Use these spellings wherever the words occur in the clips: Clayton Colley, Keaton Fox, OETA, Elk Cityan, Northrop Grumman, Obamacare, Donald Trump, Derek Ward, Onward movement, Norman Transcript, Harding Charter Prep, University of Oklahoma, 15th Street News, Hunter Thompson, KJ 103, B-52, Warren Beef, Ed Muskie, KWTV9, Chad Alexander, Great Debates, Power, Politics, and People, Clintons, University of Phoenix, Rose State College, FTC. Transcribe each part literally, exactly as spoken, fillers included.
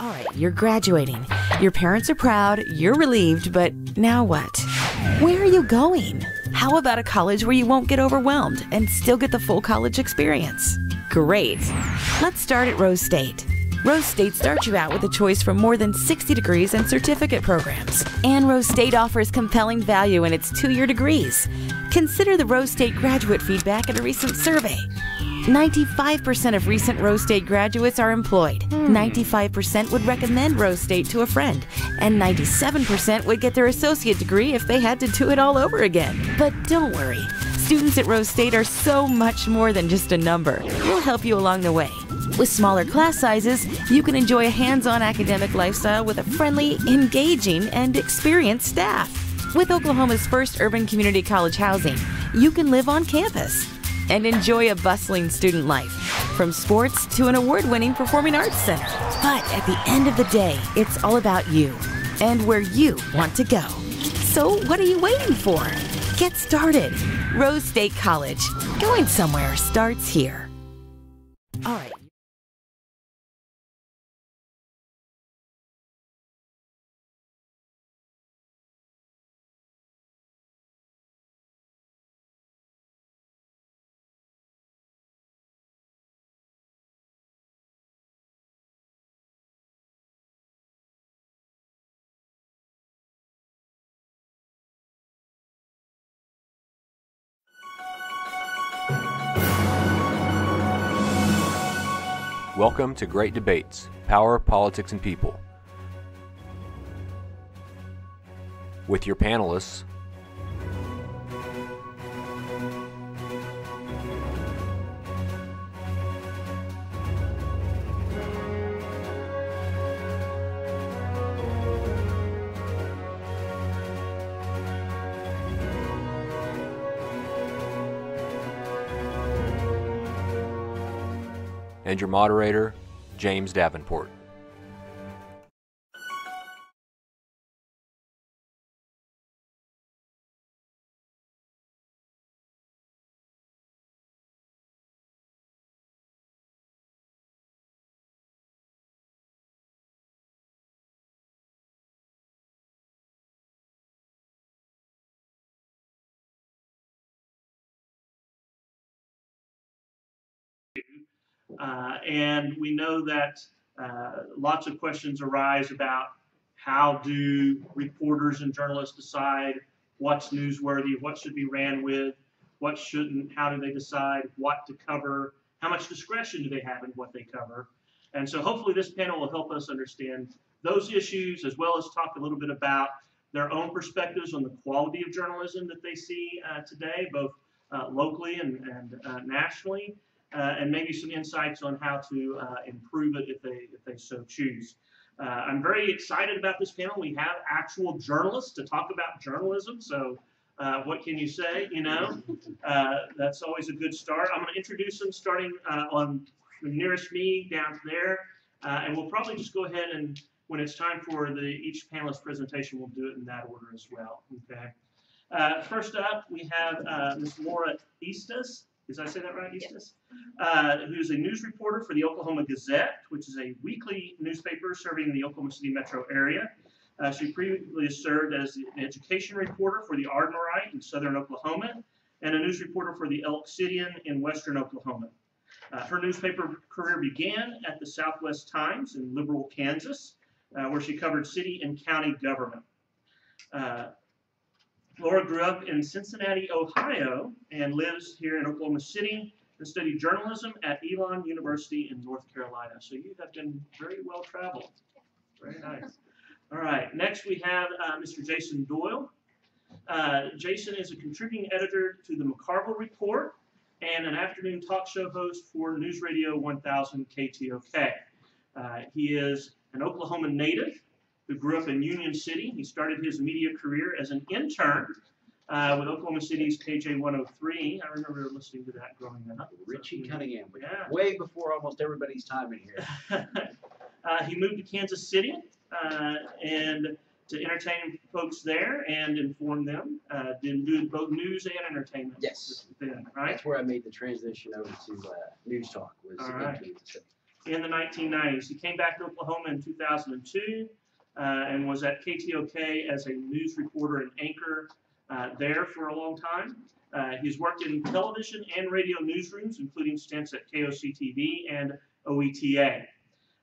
All right, you're graduating. Your parents are proud, you're relieved, but now what? Where are you going? How about a college where you won't get overwhelmed and still get the full college experience? Great. Let's start at Rose State. Rose State starts you out with a choice from more than sixty degrees and certificate programs. And Rose State offers compelling value in its two-year degrees. Consider the Rose State graduate feedback in a recent survey. ninety-five percent of recent Rose State graduates are employed. ninety-five percent would recommend Rose State to a friend. And ninety-seven percent would get their associate degree if they had to do it all over again. But don't worry. Students at Rose State are so much more than just a number. We'll help you along the way. With smaller class sizes, you can enjoy a hands-on academic lifestyle with a friendly, engaging, and experienced staff. With Oklahoma's first urban community college housing, you can live on campus and enjoy a bustling student life, from sports to an award-winning performing arts center. But at the end of the day, it's all about you and where you want to go. So what are you waiting for? Get started. Rose State College. Going somewhere starts here. All right. Welcome to Great Debates, Power, Politics, and People. With your panelists, and your moderator, James Davenport. Uh, and we know that uh, lots of questions arise about how do reporters and journalists decide what's newsworthy, what should be ran with, what shouldn't, how do they decide what to cover, how much discretion do they have in what they cover. And so hopefully this panel will help us understand those issues, as well as talk a little bit about their own perspectives on the quality of journalism that they see uh, today, both uh, locally and, and uh, nationally. Uh, and maybe some insights on how to uh, improve it if they, if they so choose. Uh, I'm very excited about this panel. We have actual journalists to talk about journalism, so uh, what can you say, you know? Uh, that's always a good start. I'm going to introduce them starting uh, on the nearest me down there, uh, and we'll probably just go ahead and when it's time for the each panelist presentation, we'll do it in that order as well, okay? Uh, first up, we have uh, Miz Laura Eastes. Did I say that right, Eastes? Yeah. Uh, who's a news reporter for the Oklahoma Gazette, which is a weekly newspaper serving the Oklahoma City metro area. Uh, she previously served as an education reporter for the Ardmoreite in southern Oklahoma and a news reporter for the Elk Cityan in western Oklahoma. Uh, her newspaper career began at the Southwest Times in Liberal, Kansas, uh, where she covered city and county government. Uh, Laura grew up in Cincinnati, Ohio, and lives here in Oklahoma City and studied journalism at Elon University in North Carolina. So you have been very well traveled. Very nice. All right, next we have uh, Mister Jason Doyle. Uh, Jason is a contributing editor to the McCarville Report and an afternoon talk show host for News Radio one thousand K T O K. Uh, he is an Oklahoman native who grew up in Union City. He started his media career as an intern uh, with Oklahoma City's K J one oh three. I remember listening to that growing up. Richie Cunningham, yeah. Way before almost everybody's time in here. uh, he moved to Kansas City uh, and to entertain folks there and inform them. Uh, did do both news and entertainment. Yes. Then, right? That's where I made the transition over to uh, News Talk. Was All right. in the nineteen nineties. He came back to Oklahoma in two thousand two uh, and was at K T O K as a news reporter and anchor uh, there for a long time. Uh, he's worked in television and radio newsrooms, including stints at K O C T V and O E T A.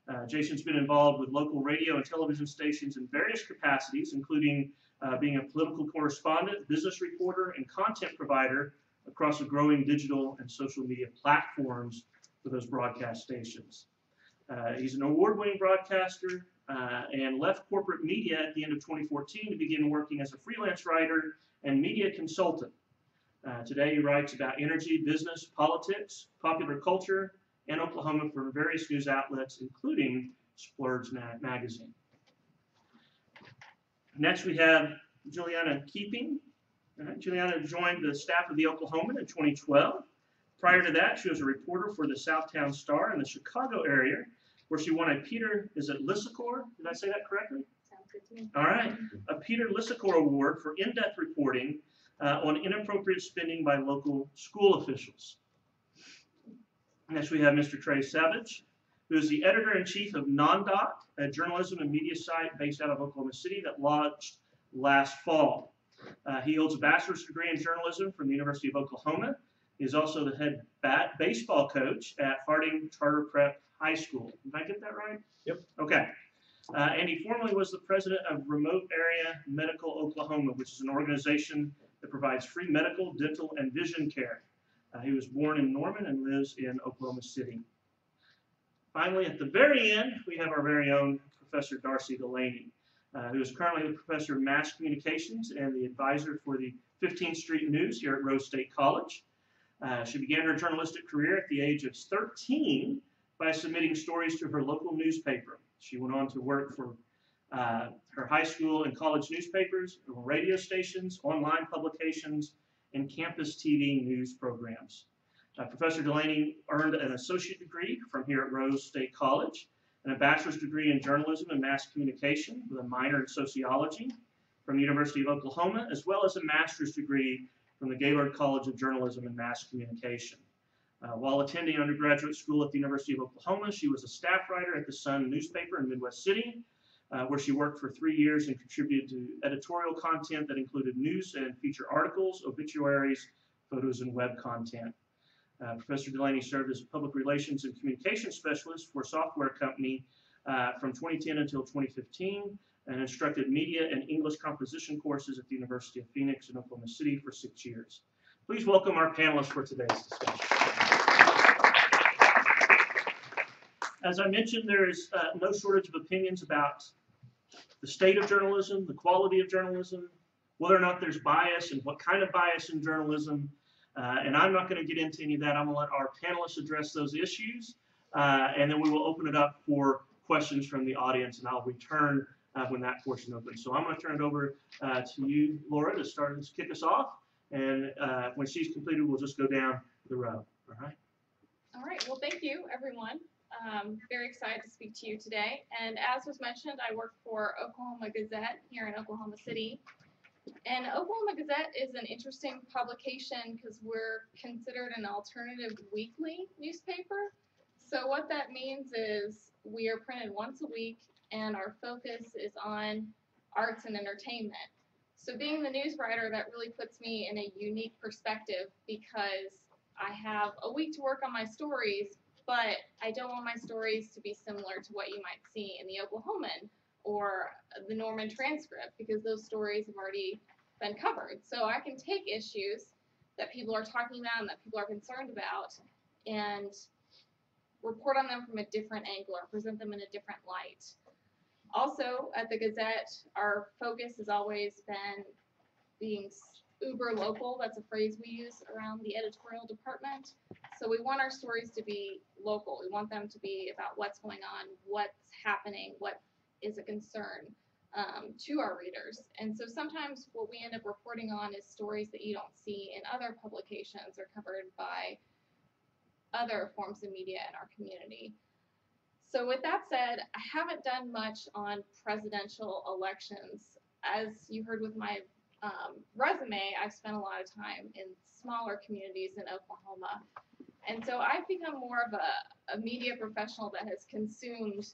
Uh, Jason's been involved with local radio and television stations in various capacities, including uh, being a political correspondent, business reporter, and content provider across the growing digital and social media platforms for those broadcast stations. Uh, he's an award-winning broadcaster uh, and left corporate media at the end of twenty fourteen to begin working as a freelance writer and media consultant. Uh, today he writes about energy, business, politics, popular culture, and Oklahoma for various news outlets, including Splurge magazine. Next we have Juliana Keeping. Uh, Juliana joined the staff of the Oklahoman in twenty twelve. Prior to that, she was a reporter for the Southtown Star in the Chicago area, where she won a Peter, is it Lissacor? Did I say that correctly? Sounds good to me. All right, a Peter Lissacor Award for in-depth reporting uh, on inappropriate spending by local school officials. Next we have Mister Trey Savage, who is the editor-in-chief of NonDoc, a journalism and media site based out of Oklahoma City that launched last fall. Uh, he holds a bachelor's degree in journalism from the University of Oklahoma. He is also the head bat baseball coach at Harding Charter Prep High School. Did I get that right? Yep. Okay. Uh, and he formerly was the president of Remote Area Medical Oklahoma, which is an organization that provides free medical, dental, and vision care. Uh, he was born in Norman and lives in Oklahoma City. Finally, at the very end, we have our very own Professor Darcy Delaney, uh, who is currently the professor of mass communications and the advisor for the fifteenth Street News here at Rose State College. Uh, she began her journalistic career at the age of thirteen by submitting stories to her local newspaper. She went on to work for uh, her high school and college newspapers, radio stations, online publications, and campus T V news programs. Uh, Professor Delaney earned an associate degree from here at Rose State College and a bachelor's degree in journalism and mass communication with a minor in sociology from the University of Oklahoma, as well as a master's degree from the Gaylord College of Journalism and Mass Communication. Uh, while attending undergraduate school at the University of Oklahoma, she was a staff writer at the Sun newspaper in Midwest City, uh, where she worked for three years and contributed to editorial content that included news and feature articles, obituaries, photos, and web content. Uh, Professor Delaney served as a public relations and communications specialist for a software company uh, from twenty ten until twenty fifteen, and instructed media and English composition courses at the University of Phoenix in Oklahoma City for six years. Please welcome our panelists for today's discussion. As I mentioned, there is uh, no shortage of opinions about the state of journalism, the quality of journalism, whether or not there's bias and what kind of bias in journalism, uh, and I'm not going to get into any of that. I'm going to let our panelists address those issues, uh, and then we will open it up for questions from the audience, and I'll return Uh, when that portion opens. So I'm going to turn it over uh, to you, Laura, to start and kick us off. And uh, when she's completed, we'll just go down the row. All right. All right. Well, thank you, everyone. Um, very excited to speak to you today. And as was mentioned, I work for Oklahoma Gazette here in Oklahoma City. And Oklahoma Gazette is an interesting publication because we're considered an alternative weekly newspaper. So what that means is we are printed once a week, and our focus is on arts and entertainment. So being the news writer, that really puts me in a unique perspective because I have a week to work on my stories, but I don't want my stories to be similar to what you might see in the Oklahoman or the Norman Transcript because those stories have already been covered. So I can take issues that people are talking about and that people are concerned about and report on them from a different angle or present them in a different light. Also, at the Gazette, our focus has always been being uber local. That's a phrase we use around the editorial department. So we want our stories to be local. We want them to be about what's going on, what's happening, what is a concern um, to our readers. And so sometimes what we end up reporting on is stories that you don't see in other publications or covered by other forms of media in our community. So with that said, I haven't done much on presidential elections. As you heard with my um, resume, I've spent a lot of time in smaller communities in Oklahoma. And so I've become more of a, a media professional that has consumed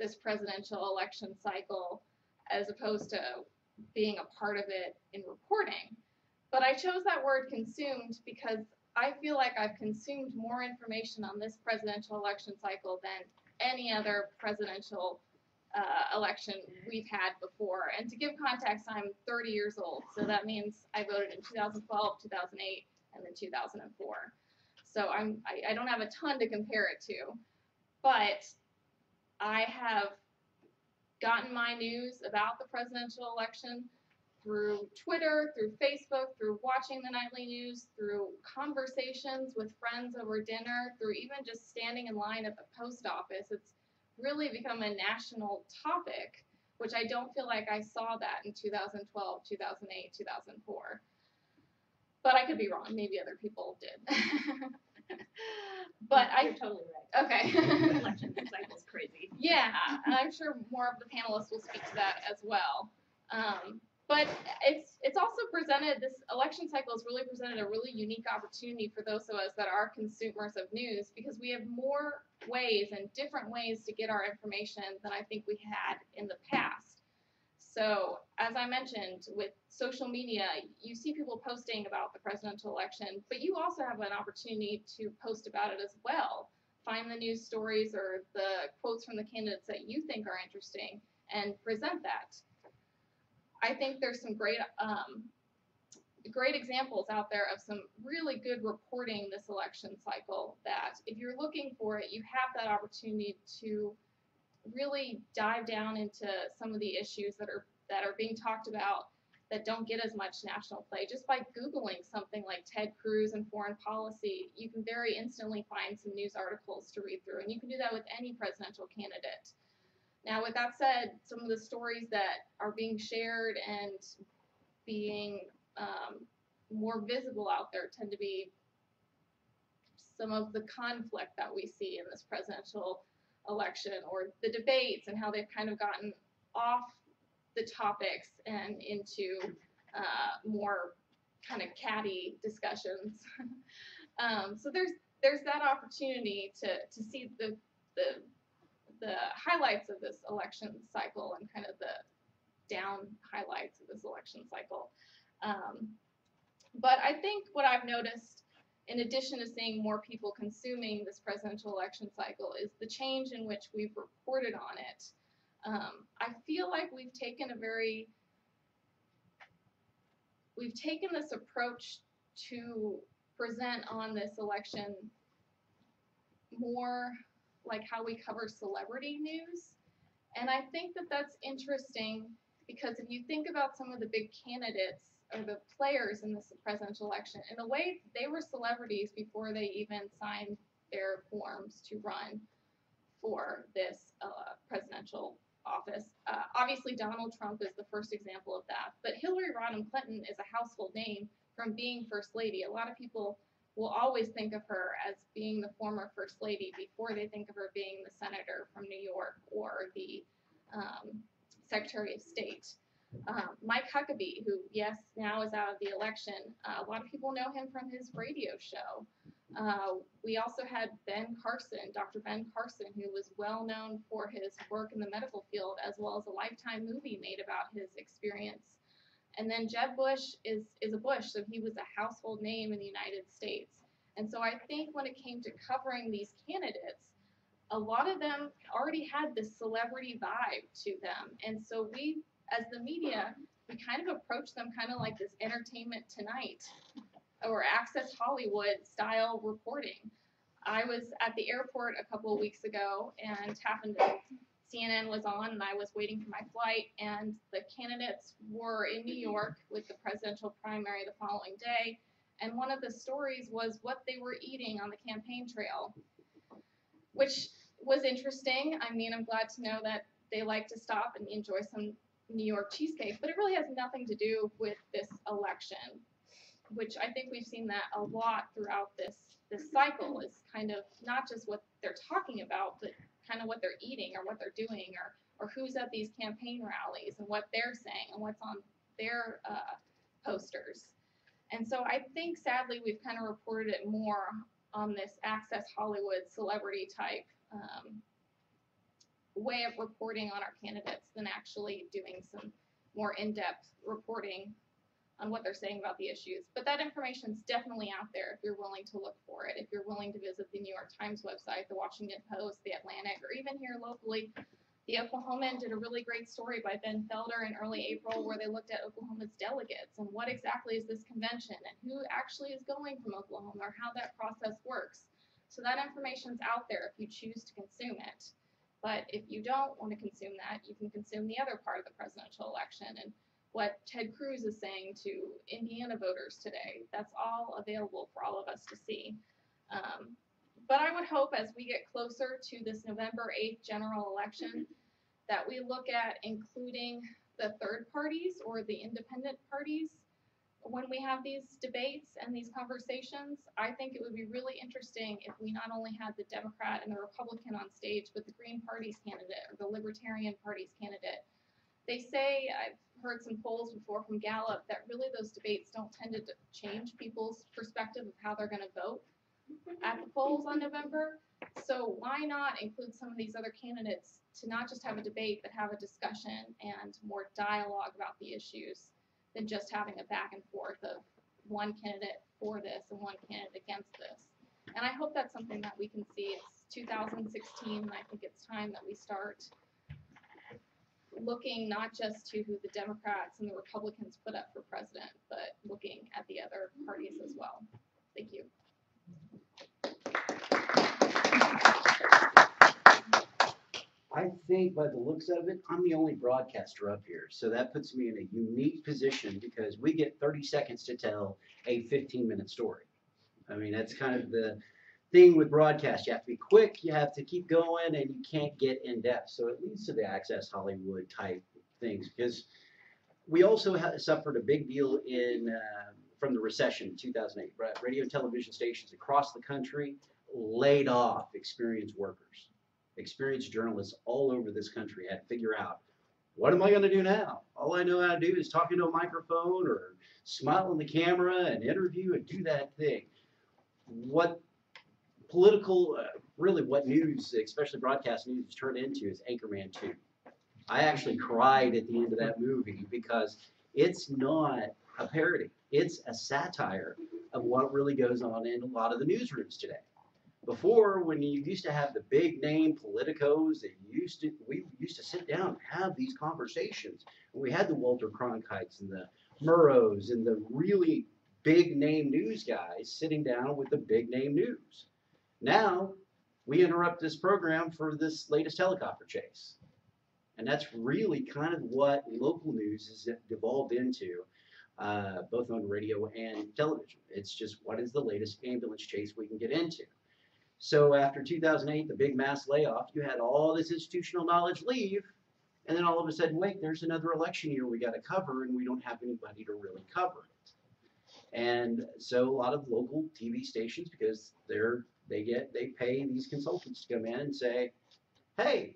this presidential election cycle as opposed to being a part of it in reporting. But I chose that word consumed because I feel like I've consumed more information on this presidential election cycle than any other presidential uh, election we've had before. And to give context, I'm thirty years old, so that means I voted in two thousand twelve, two thousand eight, and then two thousand four. So I'm, I, I don't have a ton to compare it to, but I have gotten my news about the presidential election through Twitter, through Facebook, through watching the nightly news, through conversations with friends over dinner, through even just standing in line at the post office. It's really become a national topic, which I don't feel like I saw that in two thousand twelve, two thousand eight, two thousand four. But I could be wrong. Maybe other people did. But You're I totally right. Okay. Election cycle's crazy. Yeah, and I'm sure more of the panelists will speak to that as well. Um, But it's it's also presented, this election cycle has really presented a really unique opportunity for those of us that are consumers of news, because we have more ways and different ways to get our information than I think we had in the past. So as I mentioned, with social media, you see people posting about the presidential election, but you also have an opportunity to post about it as well. Find the news stories or the quotes from the candidates that you think are interesting and present that. I think there's some great, um, great examples out there of some really good reporting this election cycle that if you're looking for it, you have that opportunity to really dive down into some of the issues that are, that are being talked about that don't get as much national play. Just by Googling something like Ted Cruz and foreign policy, you can very instantly find some news articles to read through, and you can do that with any presidential candidate. Now, with that said, some of the stories that are being shared and being um, more visible out there tend to be some of the conflict that we see in this presidential election, or the debates and how they've kind of gotten off the topics and into uh, more kind of catty discussions. um, so there's there's that opportunity to, to see the the the highlights of this election cycle and kind of the down highlights of this election cycle. Um, but I think what I've noticed, in addition to seeing more people consuming this presidential election cycle, is the change in which we've reported on it. Um, I feel like we've taken a very, we've taken this approach to present on this election more like how we cover celebrity news. And I think that that's interesting, because if you think about some of the big candidates or the players in this presidential election, in a way, they were celebrities before they even signed their forms to run for this uh, presidential office. Uh, obviously, Donald Trump is the first example of that, but Hillary Rodham Clinton is a household name from being First Lady. A lot of people will always think of her as being the former First Lady before they think of her being the senator from New York or the um, Secretary of State. Um, Mike Huckabee, who, yes, now is out of the election, uh, a lot of people know him from his radio show. Uh, we also had Ben Carson, Doctor Ben Carson, who was well known for his work in the medical field, as well as a Lifetime movie made about his experience. And then Jeb Bush is, is a Bush, so he was a household name in the United States. And so I think when it came to covering these candidates, a lot of them already had this celebrity vibe to them. And so we, as the media, we kind of approach them kind of like this Entertainment Tonight or Access Hollywood style reporting. I was at the airport a couple of weeks ago and happened to, C N N was on and I was waiting for my flight, and the candidates were in New York with the presidential primary the following day, and one of the stories was what they were eating on the campaign trail, which was interesting. I mean, I'm glad to know that they like to stop and enjoy some New York cheesecake, but it really has nothing to do with this election, which I think we've seen that a lot throughout this, this cycle, is kind of not just what they're talking about, but kind of what they're eating or what they're doing, or or who's at these campaign rallies and what they're saying and what's on their uh, posters. And so I think, sadly, we've kind of reported it more on this Access Hollywood celebrity type um, way of reporting on our candidates than actually doing some more in-depth reporting on what they're saying about the issues. But that information's definitely out there if you're willing to look for it, if you're willing to visit the New York Times website, the Washington Post, the Atlantic, or even here locally. The Oklahoman did a really great story by Ben Felder in early April where they looked at Oklahoma's delegates and what exactly is this convention and who actually is going from Oklahoma or how that process works. So that information's out there if you choose to consume it. But if you don't want to consume that, you can consume the other part of the presidential election and what Ted Cruz is saying to Indiana voters today. That's all available for all of us to see. Um, But I would hope as we get closer to this November eighth general election that we look at including the third parties or the independent parties when we have these debates and these conversations. I think it would be really interesting if we not only had the Democrat and the Republican on stage, but the Green Party's candidate or the Libertarian Party's candidate. They say, I've heard some polls before from Gallup, that really those debates don't tend to change people's perspective of how they're going to vote at the polls on November. So why not include some of these other candidates to not just have a debate, but have a discussion and more dialogue about the issues than just having a back and forth of one candidate for this and one candidate against this. And I hope that's something that we can see. It's two thousand sixteen, and I think it's time that we start looking not just to who the Democrats and the Republicans put up for president, but looking at the other parties as well. Thank you. I think by the looks of it, I'm the only broadcaster up here. So that puts me in a unique position because we get thirty seconds to tell a fifteen minute story. I mean, that's kind of the thing with broadcast. You have to be quick, you have to keep going, and you can't get in depth. So it leads to the Access Hollywood type things because we also suffered a big deal in uh, from the recession in two thousand eight. Right? Radio and television stations across the country laid off experienced workers. Experienced journalists all over this country had to figure out, what am I going to do now? All I know how to do is talk into a microphone or smile on the camera and interview and do that thing. What political, uh, really what news, especially broadcast news, is turned into is Anchorman two. I actually cried at the end of that movie because it's not a parody. It's a satire of what really goes on in a lot of the newsrooms today. Before, when you used to have the big name politicos that used to, we used to sit down and have these conversations. We had the Walter Cronkites and the Murrows and the really big name news guys sitting down with the big name news. Now, we interrupt this program for this latest helicopter chase. And that's really kind of what local news has devolved into. Uh, both on radio and television. It's just what is the latest ambulance chase we can get into. So after two thousand eight, the big mass layoff, you had all this institutional knowledge leave, and then all of a sudden, wait, there's another election year we got to cover, and we don't have anybody to really cover it. And so a lot of local T V stations, because they're they get they pay these consultants to come in and say, hey,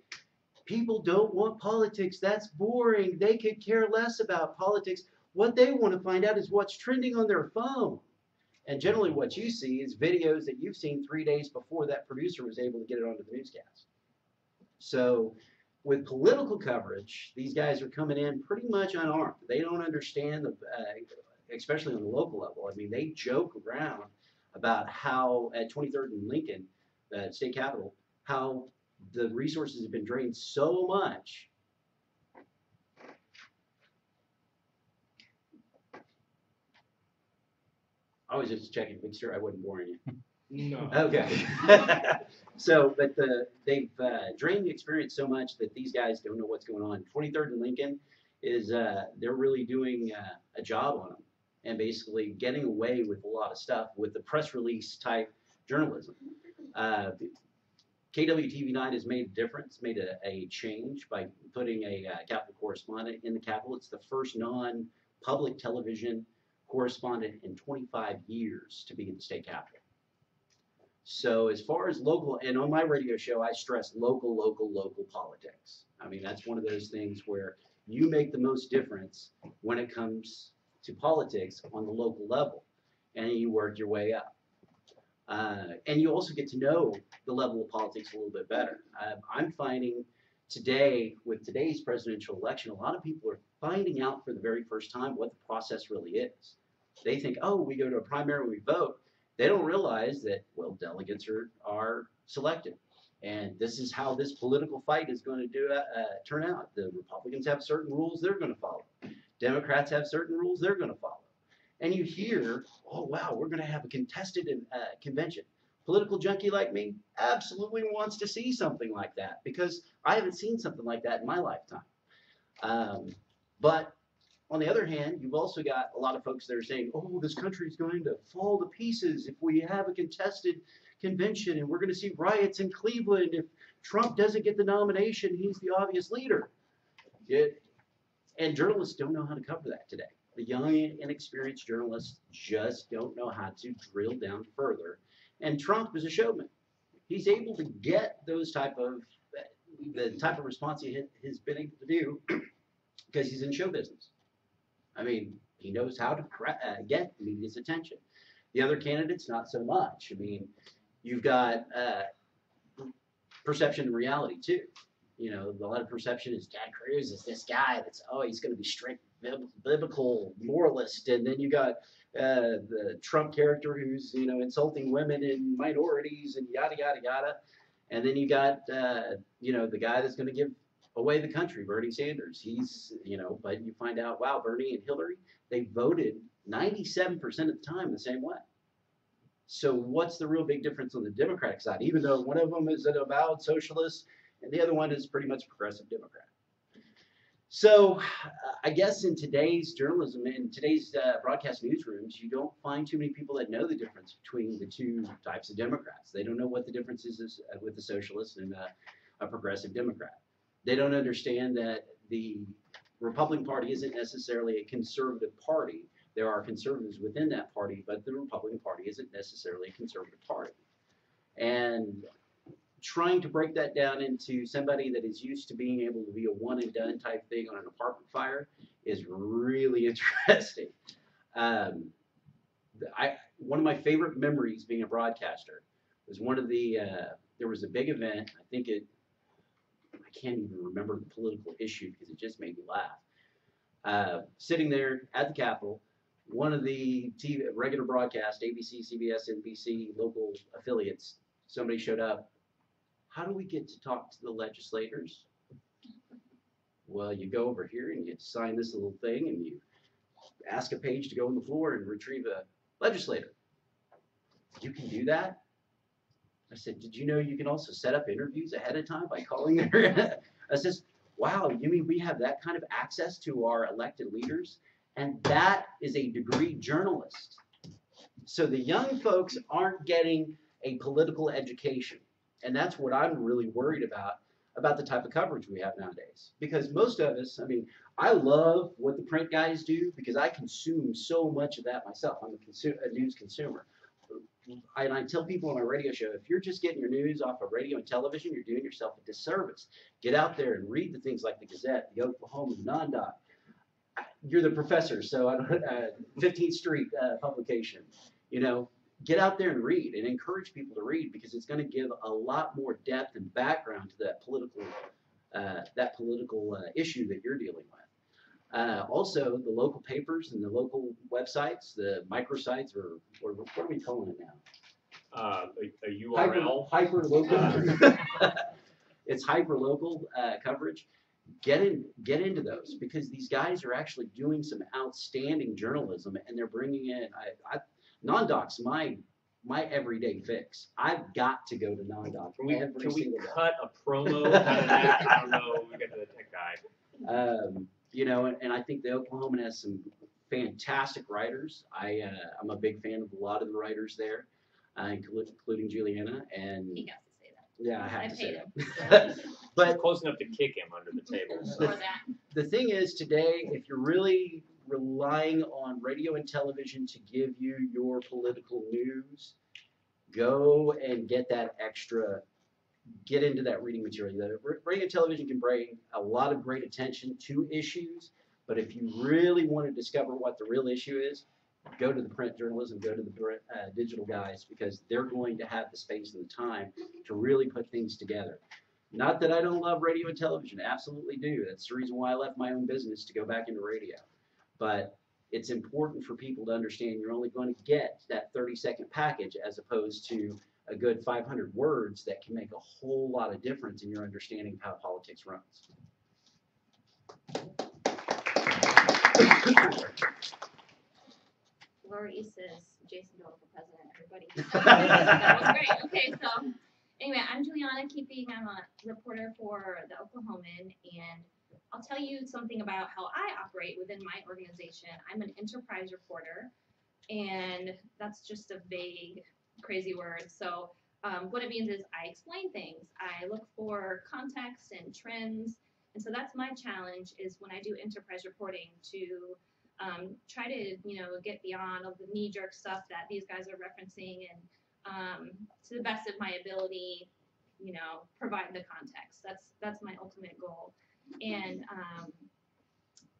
people don't want politics. That's boring. They could care less about politics. What they want to find out is what's trending on their phone. And generally what you see is videos that you've seen three days before that producer was able to get it onto the newscast. So with political coverage, these guys are coming in pretty much unarmed. They don't understand, the, uh, especially on the local level. I mean, they joke around about how at twenty-third and Lincoln, uh, state capitol, how the resources have been drained so much. I was just checking to make sure I wasn't boring you. No. Okay. So, but the, they've uh, drained the experience so much that these guys don't know what's going on. twenty-third and Lincoln is, uh, they're really doing uh, a job on them and basically getting away with a lot of stuff with the press release type journalism. Uh, K W T V nine has made a difference, made a, a change by putting a uh, Capitol correspondent in the Capitol. It's the first non-public television correspondent in twenty-five years to be in the state capitol. So as far as local, and on my radio show, I stress local, local, local politics. I mean, that's one of those things where you make the most difference when it comes to politics on the local level, and you work your way up. Uh, and you also get to know the level of politics a little bit better. Um, I'm finding today, with today's presidential election, a lot of people are finding out for the very first time what the process really is. They think, oh, we go to a primary, we vote. They don't realize that, well, delegates are, are selected. And this is how this political fight is going to do, uh, turn out. The Republicans have certain rules they're going to follow. Democrats have certain rules they're going to follow. And you hear, oh, wow, we're going to have a contested uh, convention. Political junkie like me absolutely wants to see something like that, because I haven't seen something like that in my lifetime. Um, but on the other hand, you've also got a lot of folks that are saying, oh, this country's going to fall to pieces if we have a contested convention, and we're going to see riots in Cleveland. If Trump doesn't get the nomination, he's the obvious leader. It, and journalists don't know how to cover that today. The young, inexperienced journalists just don't know how to drill down further. And Trump is a showman. He's able to get those type of, the type of response he has been able to do because he's in show business. I mean, he knows how to get media's attention. The other candidates, not so much. I mean, you've got uh, perception and reality, too. You know, a lot of perception is Ted Cruz is this guy that's, oh, he's going to be strict, biblical moralist, and then you got uh, the Trump character who's, you know, insulting women and minorities and yada, yada, yada. And then you got, uh, you know, the guy that's going to give away the country, Bernie Sanders. He's, you know, but you find out, wow, Bernie and Hillary, they voted ninety-seven percent of the time the same way. So what's the real big difference on the Democratic side, even though one of them is an avowed socialist and the other one is pretty much progressive Democrat? So uh, I guess in today's journalism, in today's uh, broadcast newsrooms, you don't find too many people that know the difference between the two types of Democrats. They don't know what the difference is uh, with a socialist and uh, a progressive Democrat. They don't understand that the Republican Party isn't necessarily a conservative party. There are conservatives within that party, but the Republican Party isn't necessarily a conservative party. And trying to break that down into somebody that is used to being able to be a one and done type thing on an apartment fire is really interesting. Um, I, one of my favorite memories being a broadcaster was one of the, uh, there was a big event, I think it, I can't even remember the political issue because it just made me laugh. Uh, sitting there at the Capitol, one of the T V, regular broadcast, A B C, C B S, N B C, local affiliates, somebody showed up. How do we get to talk to the legislators? Well, you go over here and you sign this little thing and you ask a page to go on the floor and retrieve a legislator. You can do that? I said, did you know you can also set up interviews ahead of time by calling their assistant? Wow, you mean we have that kind of access to our elected leaders? And that is a degree journalist. So the young folks aren't getting a political education. And that's what I'm really worried about, about the type of coverage we have nowadays. Because most of us, I mean, I love what the print guys do because I consume so much of that myself. I'm a, consu a news consumer. And I tell people on my radio show, if you're just getting your news off of radio and television, you're doing yourself a disservice. Get out there and read the things like the Gazette, the Oklahoman, NonDoc. You're the professor, so I don't, uh, fifteenth Street uh, publication, you know. Get out there and read and encourage people to read because it's going to give a lot more depth and background to that political uh, that political uh, issue that you're dealing with. Uh, also, the local papers and the local websites, the microsites, or, or what are we calling it now? Uh, a, a U R L. Hyper, hyper local. It's hyper local uh, coverage. Get in, get into those because these guys are actually doing some outstanding journalism and they're bringing in. I, I, NonDoc's my my everyday fix. I've got to go to NonDoc. Can we, can we cut day. a promo out of that? I don't know. We got the tech guy. Um, you know, and, and I think the Oklahoman has some fantastic writers. I uh, I'm a big fan of a lot of the writers there, uh, including Juliana. And he got to say that. Yeah, I have I to say that. that. But it's close enough to kick him under the table. So. Or that. The thing is, today, if you're really relying on radio and television to give you your political news, go and get that extra, get into that reading material. The radio and television can bring a lot of great attention to issues, but if you really want to discover what the real issue is, go to the print journalism, go to the print, uh, digital guys, because they're going to have the space and the time to really put things together. Not that I don't love radio and television, absolutely do. That's the reason why I left my own business to go back into radio. But it's important for people to understand you're only going to get that thirty second package as opposed to a good five hundred words that can make a whole lot of difference in your understanding of how politics runs. Laura Eastes, Jason Doyle for president, everybody. That was great. Okay, so anyway, I'm Juliana Keeping. I'm a reporter for the Oklahoman, and I'll tell you something about how I operate within my organization. I'm an enterprise reporter, and that's just a vague, crazy word. So um, what it means is I explain things. I look for context and trends. And so that's my challenge, is when I do enterprise reporting, to um, try to, you know, get beyond all the knee-jerk stuff that these guys are referencing and um, to the best of my ability, you know, provide the context. That's, that's my ultimate goal. And, um,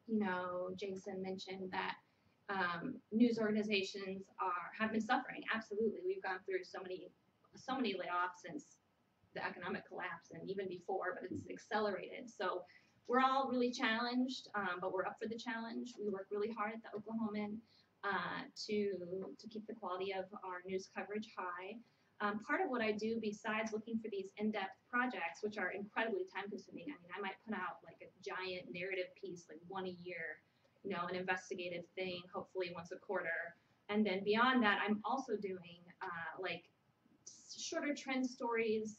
you know, Jason mentioned that um, news organizations are, have been suffering. Absolutely. We've gone through so many, so many layoffs since the economic collapse and even before, but it's accelerated. So we're all really challenged, um, but we're up for the challenge. We work really hard at the Oklahoman uh, to, to keep the quality of our news coverage high. Um, part of what I do, besides looking for these in-depth projects, which are incredibly time-consuming, I mean, I might put out like a giant narrative piece, like one a year, you know, an investigative thing, hopefully once a quarter. And then beyond that, I'm also doing uh, like shorter trend stories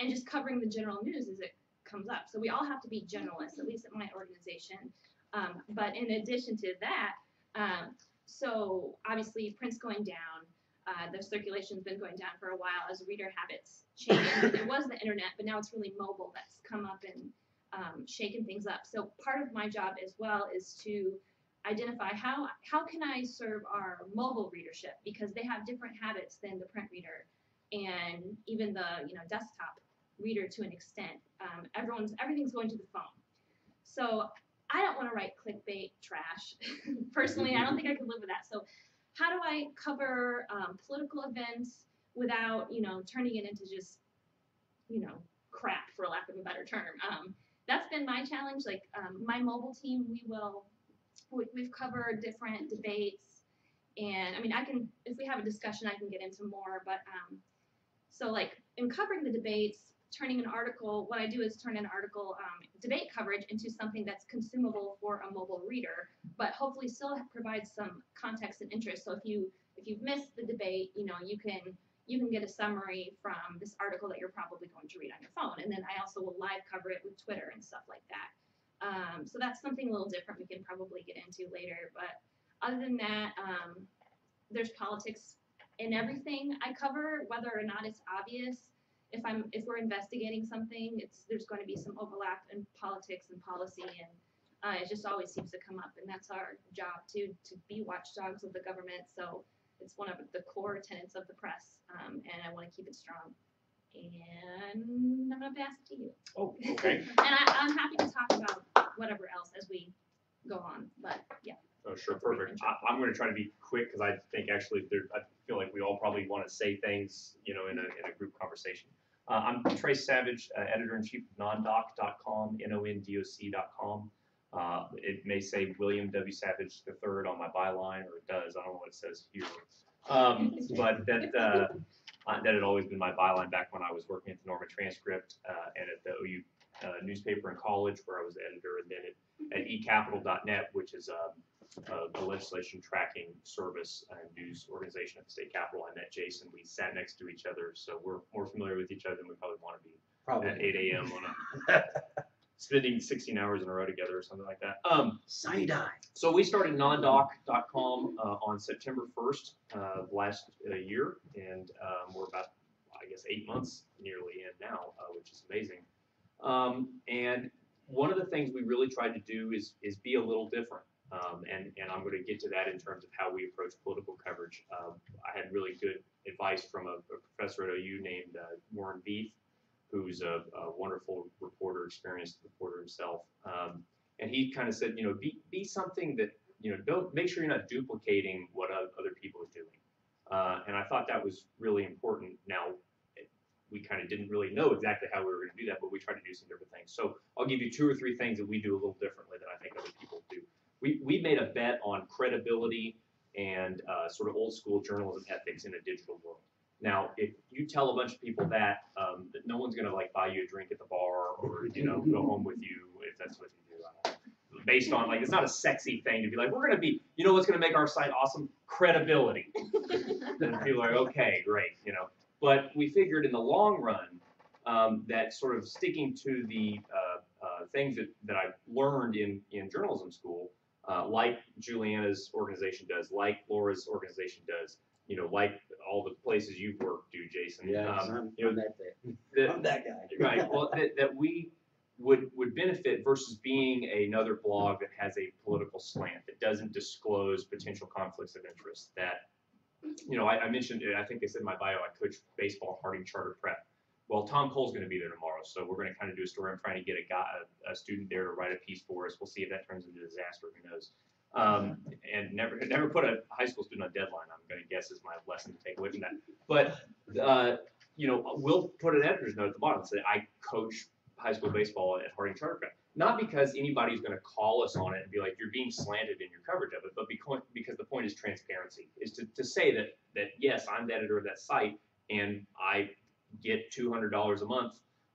and just covering the general news as it comes up. So we all have to be generalists, at least at my organization. Um, but in addition to that, um, so obviously print's going down. Uh, the circulation's been going down for a while as reader habits change. It was the internet, but now it's really mobile that's come up and um, shaken things up. So part of my job as well is to identify how how can I serve our mobile readership, because they have different habits than the print reader and even the you know desktop reader to an extent. Um, everyone's everything's going to the phone, so I don't want to write clickbait trash. Personally, I don't think I could live with that. So how do I cover um, political events without, you know, turning it into just, you know, crap, for lack of a better term? Um, that's been my challenge. Like um, my mobile team, we will, we, we've covered different debates, and I mean, I can, if we have a discussion, I can get into more. But um, so like in covering the debates, turning an article, what I do is turn an article um, debate coverage into something that's consumable for a mobile reader, but hopefully still provides some context and interest. So if you if you've missed the debate, you know you can you can get a summary from this article that you're probably going to read on your phone. And then I also will live cover it with Twitter and stuff like that. Um, so that's something a little different we can probably get into later. But other than that, um, there's politics in everything I cover, whether or not it's obvious. If I'm, if we're investigating something, it's, there's going to be some overlap in politics and policy, and uh, it just always seems to come up, and that's our job to to be watchdogs of the government. So it's one of the core tenets of the press, um, and I want to keep it strong. And I'm going to pass it to you. Oh, okay. And I, I'm happy to talk about whatever else as we go on, but yeah. Oh, sure, perfect. I, I'm going to try to be quick because I think actually there, I feel like we all probably want to say things, you know, in a in a group conversation. Uh, I'm Trey Savage, uh, editor-in-chief of non doc dot com, N O N D O C dot com. Uh, it may say William W. Savage the third on my byline, or it does. I don't know what it says here, um, but that uh, that had always been my byline back when I was working at the Norman Transcript uh, and at the O U uh, newspaper in college, where I was the editor, and then at, at e capital dot net, which is um, Uh, the legislation tracking service and news organization at the state capitol. I met Jason. We sat next to each other, so we're more familiar with each other than we probably want to be. Probably. At eight A M on a spending sixteen hours in a row together or something like that. Um, Sunny die. So we started non doc dot com uh, on September first uh, last uh, year, and um, we're about, I guess, eight months nearly in now, uh, which is amazing. Um, and one of the things we really tried to do is is be a little different. Um, and, and I'm going to get to that in terms of how we approach political coverage. Um, I had really good advice from a, a professor at O U named uh, Warren Beef, who's a, a wonderful reporter, experienced reporter himself. Um, and he kind of said, you know, be, be something that you know, don't make sure you're not duplicating what other people are doing. Uh, and I thought that was really important. Now, it, we kind of didn't really know exactly how we were going to do that, but we tried to do some different things. So I'll give you two or three things that we do a little differently than I think other people do. We, we made a bet on credibility and uh, sort of old school journalism ethics in a digital world. Now, if you tell a bunch of people that, um, that no one's going to like buy you a drink at the bar or, you know, go home with you if that's what you do. I don't know. Based on, like, it's not a sexy thing to be like, we're going to be, you know what's going to make our site awesome? Credibility. And people are like, okay, great, you know. But we figured in the long run um, that sort of sticking to the uh, uh, things that, that I've learned in, in journalism school, uh, like Juliana's organization does, like Laura's organization does, you know, like all the places you've worked, do Jason. Yeah, um, I'm, you know, I'm that guy. That, I'm that guy. Right. Well, that, that we would would benefit versus being another blog that has a political slant that doesn't disclose potential conflicts of interest. That, you know, I, I mentioned it. I think it's in my bio. I coach baseball at Harding Charter Prep. Well, Tom Cole's going to be there tomorrow, so we're going to kind of do a story. I'm trying to get a guy, a, a student there to write a piece for us. We'll see if that turns into a disaster. Who knows? Um, and never, never put a high school student on deadline, I'm going to guess is my lesson to take away from that. But, uh, you know, we'll put an editor's note at the bottom and say, I coach high school baseball at Harding Charter Prep. Not because anybody's going to call us on it and be like, you're being slanted in your coverage of it, but because, because the point is transparency, is to, to say that, that, yes, I'm the editor of that site and I get two hundred dollars a month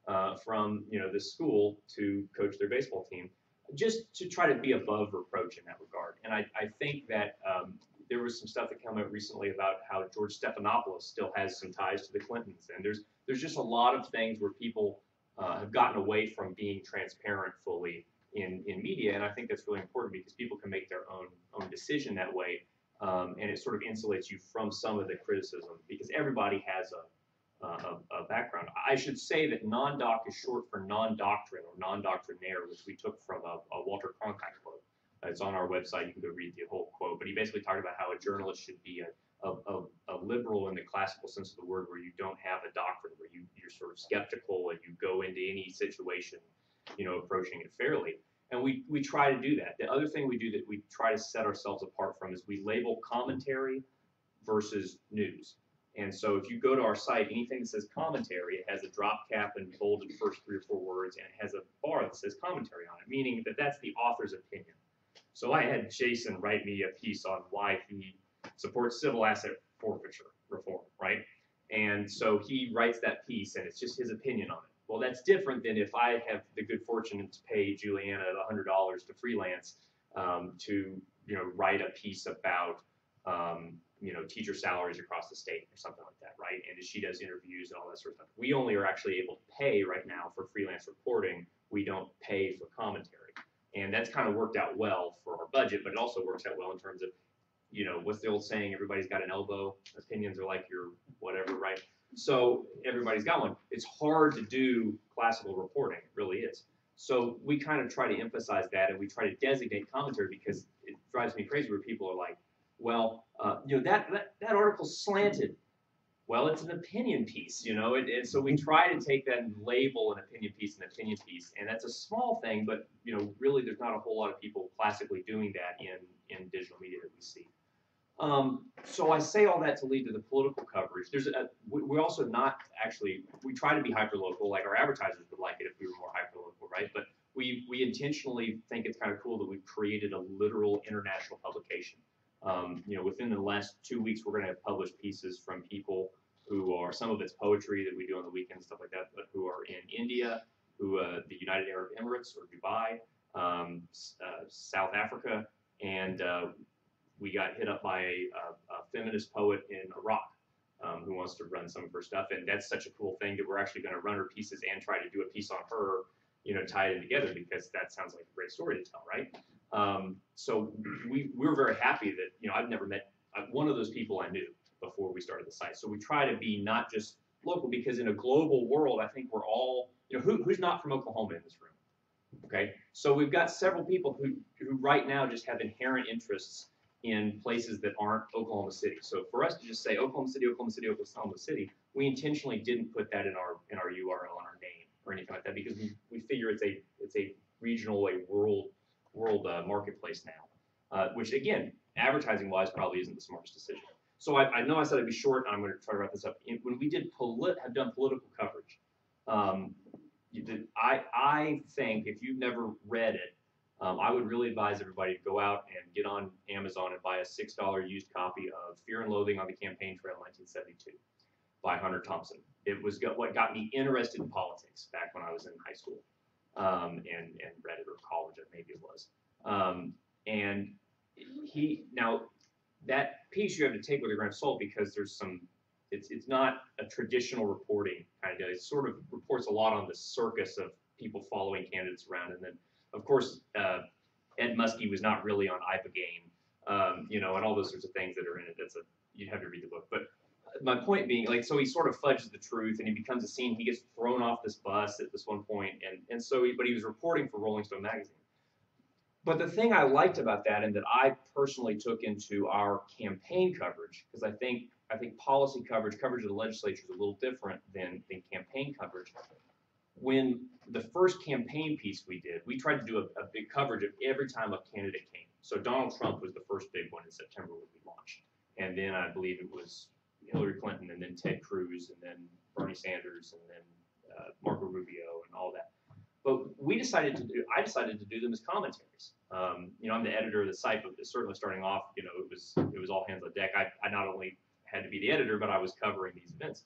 uh, from, you know, this school to coach their baseball team. Just to try to be above reproach in that regard. And I, I think that um, there was some stuff that came out recently about how George Stephanopoulos still has some ties to the Clintons. And there's there's just a lot of things where people uh, have gotten away from being transparent fully in, in media. And I think that's really important because people can make their own, own decision that way. Um, and it sort of insulates you from some of the criticism because everybody has a Uh, a, a background. I should say that NonDoc is short for non-doctrine or non-doctrinaire, which we took from a, a Walter Cronkite quote. Uh, it's on our website. You can go read the whole quote. But he basically talked about how a journalist should be a, a, a, a liberal in the classical sense of the word, where you don't have a doctrine, where you, you're sort of skeptical and you go into any situation, you know, approaching it fairly. And we, we try to do that. The other thing we do that we try to set ourselves apart from is we label commentary versus news. And so if you go to our site, anything that says commentary, it has a drop cap and bolded first three or four words, and it has a bar that says commentary on it, meaning that that's the author's opinion. So I had Jason write me a piece on why he supports civil asset forfeiture reform, right? And so he writes that piece, and it's just his opinion on it. Well, that's different than if I have the good fortune to pay Juliana one hundred dollars to freelance um, to, you know, write a piece about um, you know, teacher salaries across the state or something like that, right? And she does interviews and all that sort of stuff. We only are actually able to pay right now for freelance reporting. We don't pay for commentary. And that's kind of worked out well for our budget, but it also works out well in terms of, you know, what's the old saying? Everybody's got an elbow. Opinions are like your whatever, right? So everybody's got one. It's hard to do classical reporting. It really is. So we kind of try to emphasize that, and we try to designate commentary because it drives me crazy where people are like, well, uh, you know, that, that, that article's slanted. Well, it's an opinion piece, you know, and, and so we try to take that and label an opinion piece an opinion piece, and that's a small thing, but, you know, really there's not a whole lot of people classically doing that in, in digital media that we see. Um, so I say all that to lead to the political coverage. There's a, we, we're also not actually, we try to be hyperlocal, like our advertisers would like it if we were more hyperlocal, right? But we, we intentionally think it's kind of cool that we've created a literal international publication. Um, you know, within the last two weeks, we're going to have published pieces from people who are, some of it's poetry that we do on the weekends, stuff like that, but who are in India, who uh, the United Arab Emirates or Dubai, um, uh, South Africa, and uh, we got hit up by a, a feminist poet in Iraq um, who wants to run some of her stuff, and that's such a cool thing that we're actually going to run her pieces and try to do a piece on her, you know, tie it together because that sounds like a great story to tell, right? Um, so we, we're very happy that, you know, I've never met one of those people I knew before we started the site. So we try to be not just local because in a global world, I think we're all, you know, who, who's not from Oklahoma in this room? Okay. So we've got several people who, who right now just have inherent interests in places that aren't Oklahoma City. So for us to just say Oklahoma City, Oklahoma City, Oklahoma City, we intentionally didn't put that in our, in our U R L, in our name or anything like that, because we, we figure it's a, it's a regional, a world, world uh, marketplace now. uh, which again, advertising-wise, probably isn't the smartest decision. So I, I know I said I'd be short, and I'm going to try to wrap this up. When we did polit, have done political coverage, um, you did, I I think if you've never read it, um, I would really advise everybody to go out and get on Amazon and buy a six dollar used copy of Fear and Loathing on the Campaign Trail, nineteen seventy-two, by Hunter Thompson. It was got, what got me interested in politics back when I was in high school, um, and and read it, or college, or maybe it was. Um, and he now. That piece you have to take with a grain of salt, because there's some, it's it's not a traditional reporting kind of, it sort of reports a lot on the circus of people following candidates around. And then, of course, uh, Ed Muskie was not really on ibogaine, um, you know, and all those sorts of things that are in it. That's a, you'd have to read the book. But my point being, like, so he sort of fudges the truth, and he becomes a scene. He gets thrown off this bus at this one point, and, and so, he, but he was reporting for Rolling Stone magazine. But the thing I liked about that, and that I personally took into our campaign coverage, because I think I think policy coverage, coverage of the legislature is a little different than, than campaign coverage. When the first campaign piece we did, we tried to do a, a big coverage of every time a candidate came. So Donald Trump was the first big one in September when we launched. And then I believe it was Hillary Clinton, and then Ted Cruz, and then Bernie Sanders, and then uh, Marco Rubio, and all that. But we decided to do, I decided to do them as commentaries. Um, you know, I'm the editor of the site, but certainly starting off, you know, it was it was all hands on deck. I, I not only had to be the editor, but I was covering these events.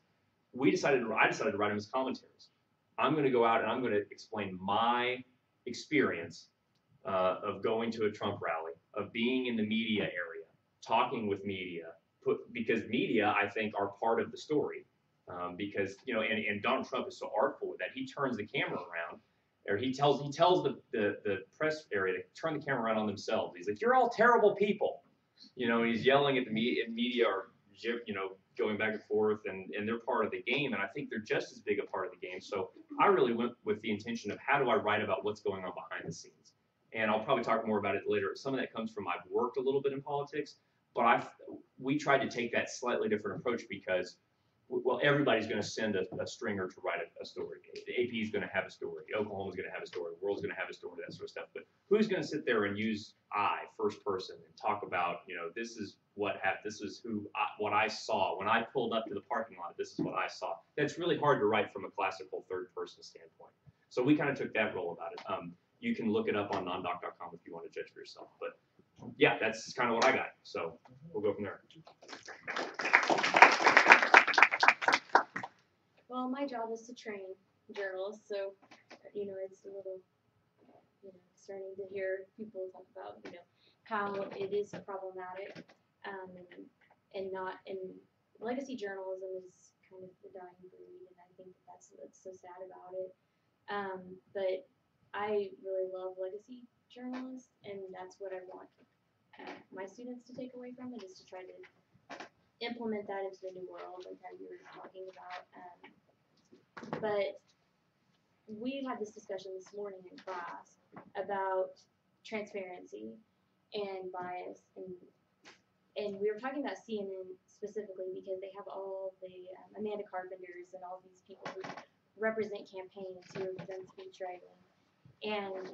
We decided, I decided to write them as commentaries. I'm going to go out and I'm going to explain my experience uh, of going to a Trump rally, of being in the media area, talking with media, put, because media, I think, are part of the story. Um, because, you know, and, and Donald Trump is so artful with that. He turns the camera around. Or he tells he tells the, the, the press area to turn the camera around on themselves. He's like, "You're all terrible people," you know. He's yelling at the media, and media are, you know, going back and forth, and and they're part of the game. And I think they're just as big a part of the game. So I really went with the intention of how do I write about what's going on behind the scenes. And I'll probably talk more about it later. Some of that comes from I've worked a little bit in politics, but I we tried to take that slightly different approach because. Well, everybody's going to send a, a stringer to write a, a story. The A P is going to have a story. Oklahoma's going to have a story. The world's going to have a story, that sort of stuff. But who's going to sit there and use I, first person, and talk about, you know, this is what happened. This is who I, what I saw. When I pulled up to the parking lot, this is what I saw. That's really hard to write from a classical third-person standpoint. So we kind of took that role about it. Um, you can look it up on non doc dot com if you want to judge for yourself. But, yeah, that's kind of what I got. So we'll go from there. Well, my job is to train journalists, so, you know, it's a little, you know, concerning to hear people talk about, you know, how it is problematic, um, and, and not, and legacy journalism is kind of the dying breed, and I think that that's what's so sad about it, um, but I really love legacy journalists, and that's what I want uh, my students to take away from it, is to try to implement that into the new world, like how you were talking about. Um, but we had this discussion this morning in class about transparency and bias, and and we were talking about C N N specifically because they have all the um, Amanda Carpenters and all these people who represent campaigns who have done speech writing, and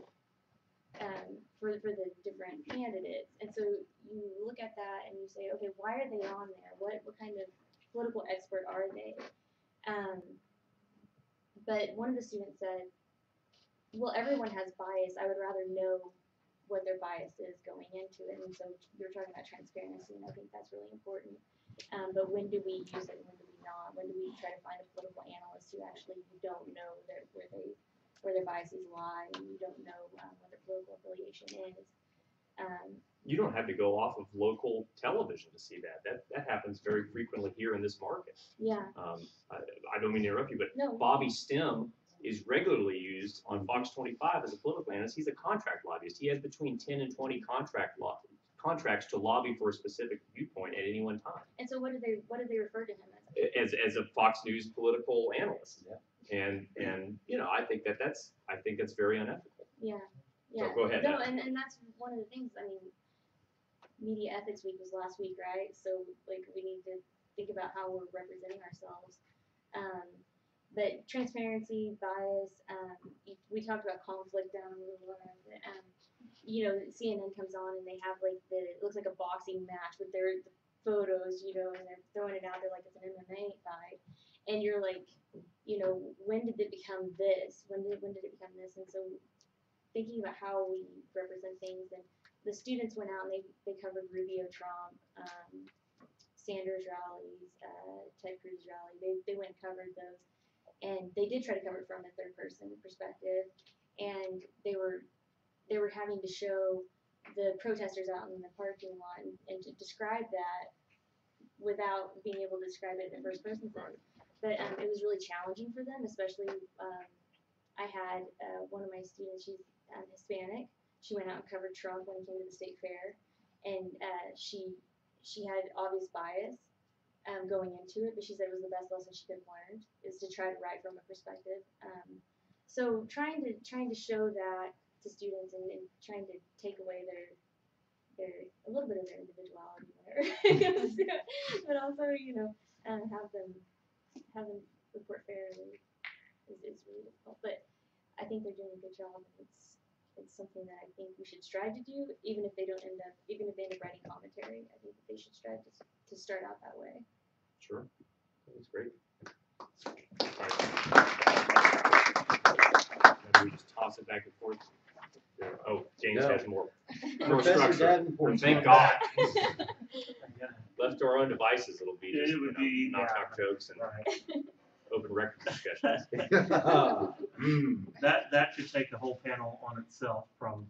Um, for, for the different candidates. And so you look at that and you say, okay, why are they on there? What, what kind of political expert are they? Um, but one of the students said, well, everyone has bias. I would rather know what their bias is going into it. And so you're talking about transparency, and I think that's really important. Um, but when do we use it and when do we not? When do we try to find a political analyst who actually you don't know that where they where their biases lie, and you don't know um, what their political affiliation is. Um, you don't have to go off of local television to see that. That that happens very frequently here in this market. Yeah. Um, I, I don't mean to interrupt you, but no. Bobby Stem is regularly used on Fox twenty-five as a political analyst. He's a contract lobbyist. He has between ten and twenty contract lo contracts to lobby for a specific viewpoint at any one time. And so what do they, what do they refer to him as? As, as a Fox News political analyst. Yeah. And and you know, I think that that's I think that's very unethical. Yeah, yeah. So go ahead. No, and, and that's one of the things. I mean, Media Ethics Week was last week, right? So like we need to think about how we're representing ourselves. Um, but transparency, bias. Um, we talked about conflict down in the um, you know, C N N comes on and they have like the, it looks like a boxing match with their the photos, you know, and they're throwing it out there like it's an M M A fight. And you're like, you know, when did it become this? When did when did it become this? And so thinking about how we represent things, and the students went out and they, they covered Rubio, Trump, um, Sanders rallies, uh, Ted Cruz rally. They, they went and covered those. And they did try to cover it from a third person perspective. And they were they were having to show the protesters out in the parking lot and, and to describe that without being able to describe it in first person. Right. But um, it was really challenging for them, especially um, I had uh, one of my students, she's um, Hispanic. She went out and covered Trump when he came to the state fair. And uh, she she had obvious bias um, going into it, but she said it was the best lesson she could have learned, is to try to write from a perspective. Um, so trying to trying to show that to students, and, and trying to take away their their a little bit of their individuality there, but also, you know, um, have them have them report fairly is, is really difficult. But I think they're doing a good job. It's It's something that I think we should strive to do, even if they don't end up, even if they end up writing commentary. I think that they should strive to, to start out that way. Sure. That's great. All right. Maybe we just toss it back and forth. Oh, James no. has more, more structure. Thank God. Left to our own devices, it'll be just, it would you know, be, not yeah. talk jokes and right. open record discussions. that that should take a whole panel on itself, probably.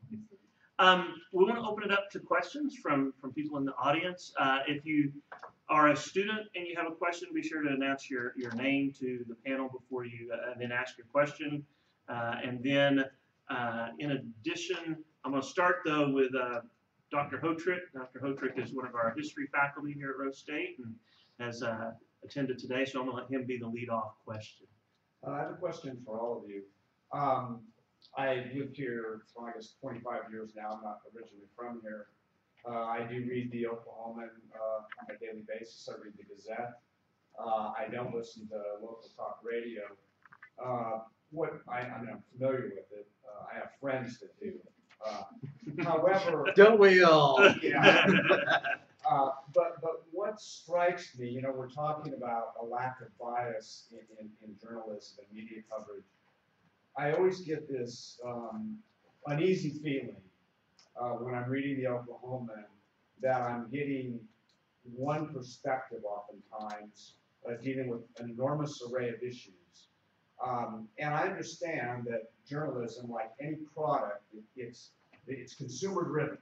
Um, we want to open it up to questions from from people in the audience. Uh, if you are a student and you have a question, be sure to announce your your name to the panel before you uh, and then ask your question. Uh, and then, uh, in addition, I'm going to start though with uh, Doctor Hotrick. Doctor Hotrick is one of our history faculty here at Rose State, and has uh, attended today, so I'm going to let him be the lead-off question. Uh, I have a question for all of you. Um, I lived here for, I guess, twenty-five years now. I'm not originally from here. Uh, I do read the Oklahoman uh, on a daily basis. I read the Gazette. Uh, I don't listen to local talk radio. Uh, what I, I mean, I'm familiar with it. Uh, I have friends that do. Uh, however, don't we all? Yeah. Uh, but but what strikes me, you know, we're talking about a lack of bias in, in, in journalism and media coverage. I always get this um, uneasy feeling uh, when I'm reading the Oklahoman that I'm getting one perspective oftentimes, uh, dealing with an enormous array of issues. Um, and I understand that journalism, like any product, it, it's, it's consumer-driven.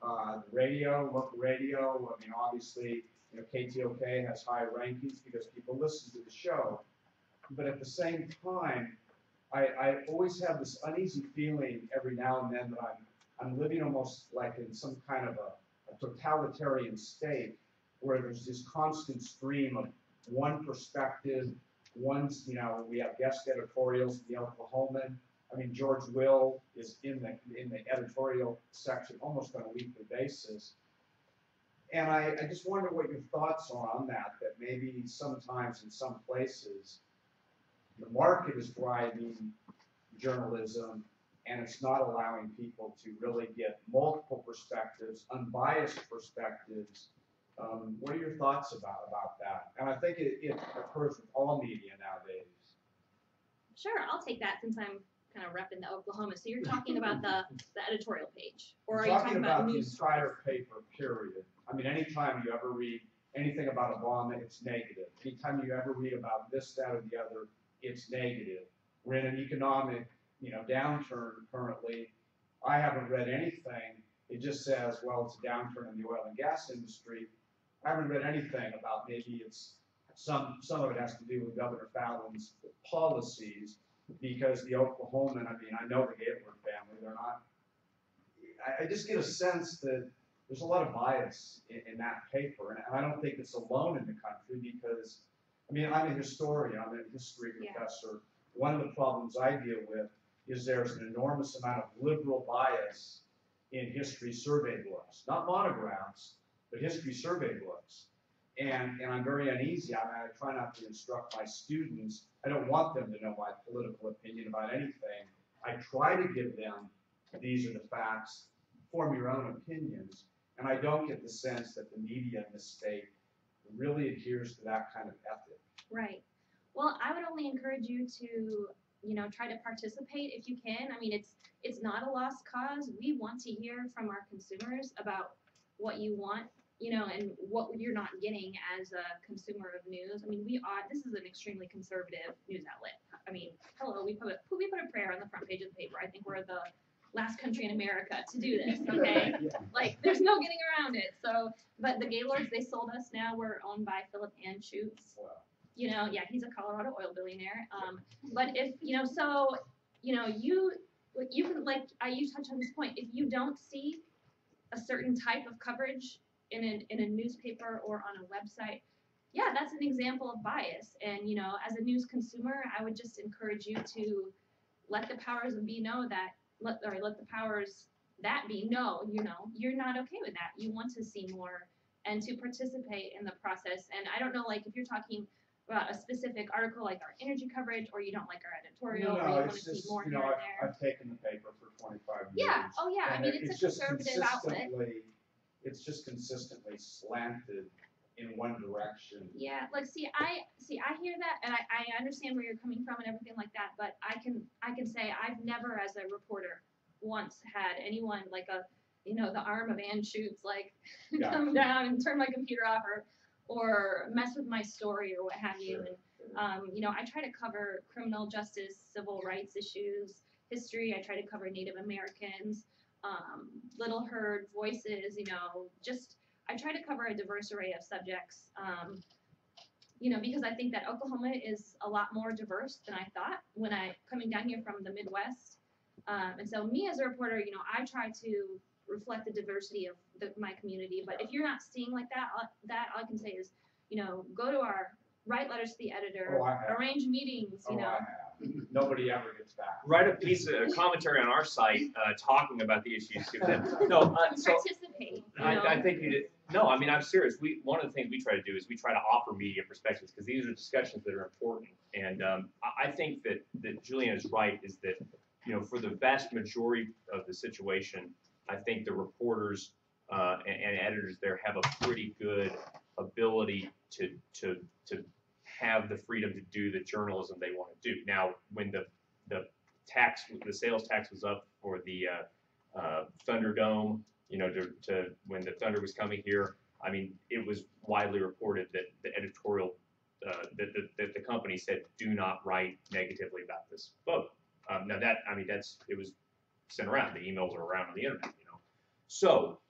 Uh, the radio, local radio, I mean, obviously, you know, K T O K has high rankings because people listen to the show. But at the same time, I, I always have this uneasy feeling every now and then that I'm, I'm living almost like in some kind of a, a totalitarian state where there's this constant stream of one perspective, one's, you know, we have guest editorials in the Oklahoman. I mean, George Will is in the in the editorial section almost on a weekly basis, and I, I just wonder what your thoughts are on that. That maybe sometimes in some places, the market is driving journalism, and it's not allowing people to really get multiple perspectives, unbiased perspectives. Um, what are your thoughts about about that? And I think it, it occurs with all media nowadays. Sure, I'll take that since I'm kind of repping the Oklahoma. So you're talking about the, the editorial page, or are talking you talking about, about news the entire paper? Period. I mean, anytime you ever read anything about Obama, it's negative. Anytime you ever read about this, that, or the other, it's negative. We're in an economic, you know, downturn currently. I haven't read anything. It just says, well, it's a downturn in the oil and gas industry. I haven't read anything about maybe it's some some of it has to do with Governor Fallon's policies. Because the Oklahoman, I mean, I know the Gaylord family, they're not, I, I just get a sense that there's a lot of bias in, in that paper, and, and I don't think it's alone in the country because, I mean, I'm a historian, I'm a history professor. Yeah. One of the problems I deal with is there's an enormous amount of liberal bias in history survey books, not monographs, but history survey books. And, and I'm very uneasy. I mean, I try not to instruct my students. I don't want them to know my political opinion about anything. I try to give them, these are the facts, form your own opinions. And I don't get the sense that the media in this state really adheres to that kind of ethic. Right. Well, I would only encourage you to, you know, try to participate if you can. I mean, it's it's not a lost cause. We want to hear from our consumers about what you want, you know, and what you're not getting as a consumer of news. I mean, we are, this is an extremely conservative news outlet. I mean, hello, we put a, we put a prayer on the front page of the paper. I think we're the last country in America to do this, okay? Yeah. Like, there's no getting around it. So, but the Gaylords, they sold us now. We're owned by Philip Anschutz. Wow. You know, yeah, he's a Colorado oil billionaire. Um, but if, you know, so, you know, you, you can, like, I you touched on this point. If you don't see a certain type of coverage in a, in a newspaper or on a website, yeah, that's an example of bias. And, you know, as a news consumer, I would just encourage you to let the powers that be know that, Let, or let the powers that be know, you know, you're not okay with that. You want to see more and to participate in the process. And I don't know, like, if you're talking about a specific article like our energy coverage, or you don't like our editorial, no, or you want to see more, you know, here and there. I've taken the paper for twenty-five years. Yeah, oh yeah, I mean, it's, it's a conservative outlet. It's just consistently slanted in one direction. Yeah, like, see, I see, I hear that, and I, I understand where you're coming from and everything like that, but I can I can say I've never, as a reporter, once had anyone, like, a, you know, the arm of Anschutz, like, yeah. come down and turn my computer off, or or mess with my story or what have you. Sure. And um, you know, I try to cover criminal justice, civil rights issues, history. I try to cover Native Americans, um, little heard voices, you know, just. I try to cover a diverse array of subjects, um, you know, because I think that Oklahoma is a lot more diverse than I thought when I coming down here from the Midwest. Um, and so me as a reporter, you know, I try to reflect the diversity of the, my community. But if you're not seeing like that, all, that all I can say is, you know, go to our, write letters to the editor, oh, arrange meetings, you oh, know. Nobody ever gets back. Write a piece of commentary on our site uh, talking about the issues. No, uh, so participate. I, I think you did. No, I mean, I'm serious. We one of the things we try to do is we try to offer media perspectives, because these are discussions that are important. And um, I think that that Juliana is right. Is that, you know, for the vast majority of the situation, I think the reporters uh, and, and editors there have a pretty good ability to to to. have the freedom to do the journalism they want to do. Now, when the the tax, the sales tax was up for the uh, uh, Thunderdome, you know, to, to when the Thunder was coming here, I mean, it was widely reported that the editorial, uh, that, that, that the company said, do not write negatively about this vote. Um, now that, I mean, that's, it was sent around, the emails are around on the internet, you know. So,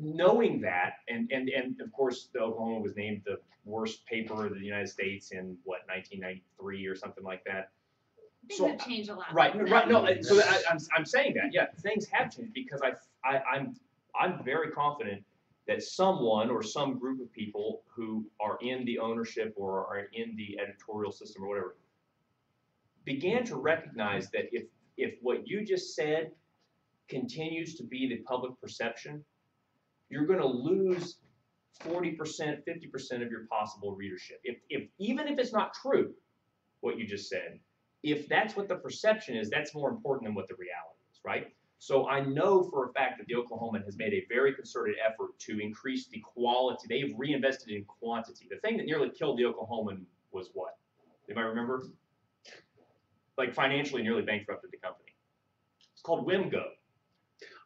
knowing that, and, and, and of course, the Oklahoma was named the worst paper of the United States in, what, nineteen ninety-three or something like that. Things so, have changed a lot. Right, right. No, so I, I'm, I'm saying that, yeah, things have changed, because I, I, I'm, I'm very confident that someone or some group of people who are in the ownership or are in the editorial system or whatever began to recognize that if, if what you just said continues to be the public perception, you're going to lose forty percent, fifty percent of your possible readership. If, if, even if it's not true, what you just said, if that's what the perception is, that's more important than what the reality is, right? So I know for a fact that the Oklahoman has made a very concerted effort to increase the quality. They've reinvested in quantity. The thing that nearly killed the Oklahoman was what? Anybody remember? Like, financially nearly bankrupted the company. It's called WIMGO.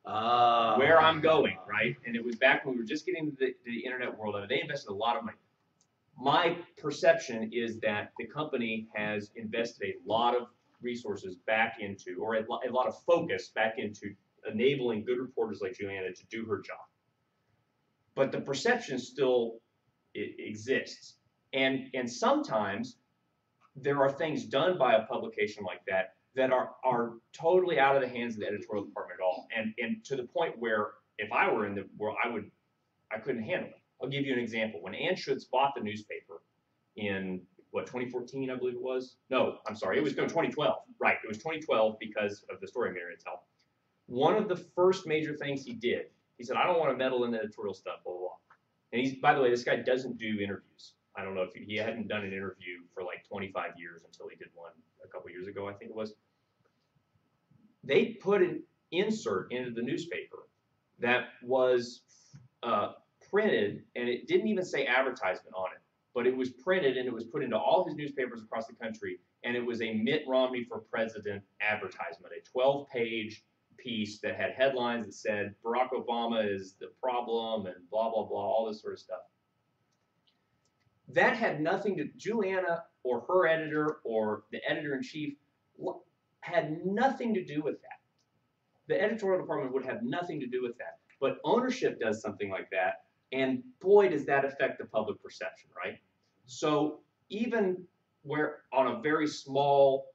Uh, where I'm going, right? And it was back when we were just getting into the, the internet world. I mean, they invested a lot of money. My perception is that the company has invested a lot of resources back into, or a, lo a lot of focus back into, enabling good reporters like Juliana to do her job. But the perception still it exists. And, and sometimes there are things done by a publication like that that are, are totally out of the hands of the editorial department at all. And, and to the point where if I were in the world, I would, I couldn't handle it. I'll give you an example. When Anschutz bought the newspaper in, what, twenty fourteen, I believe it was? No, I'm sorry, it was no, twenty twelve. Right, it was twenty twelve because of the story I'm going to tell. One of the first major things he did, he said, I don't want to meddle in the editorial stuff, blah, blah, blah. And he's, by the way, this guy doesn't do interviews. I don't know if he, he hadn't done an interview for like twenty-five years until he did one a couple years ago, I think it was. They put an insert into the newspaper that was uh, printed, and it didn't even say advertisement on it, but it was printed and it was put into all his newspapers across the country, and it was a Mitt Romney for President advertisement, a twelve-page piece that had headlines that said Barack Obama is the problem and blah, blah, blah, all this sort of stuff. That had nothing to, Juliana or her editor or the editor-in-chief had nothing to do with that. The editorial department would have nothing to do with that. But ownership does something like that, and boy, does that affect the public perception, right? So even where on a very small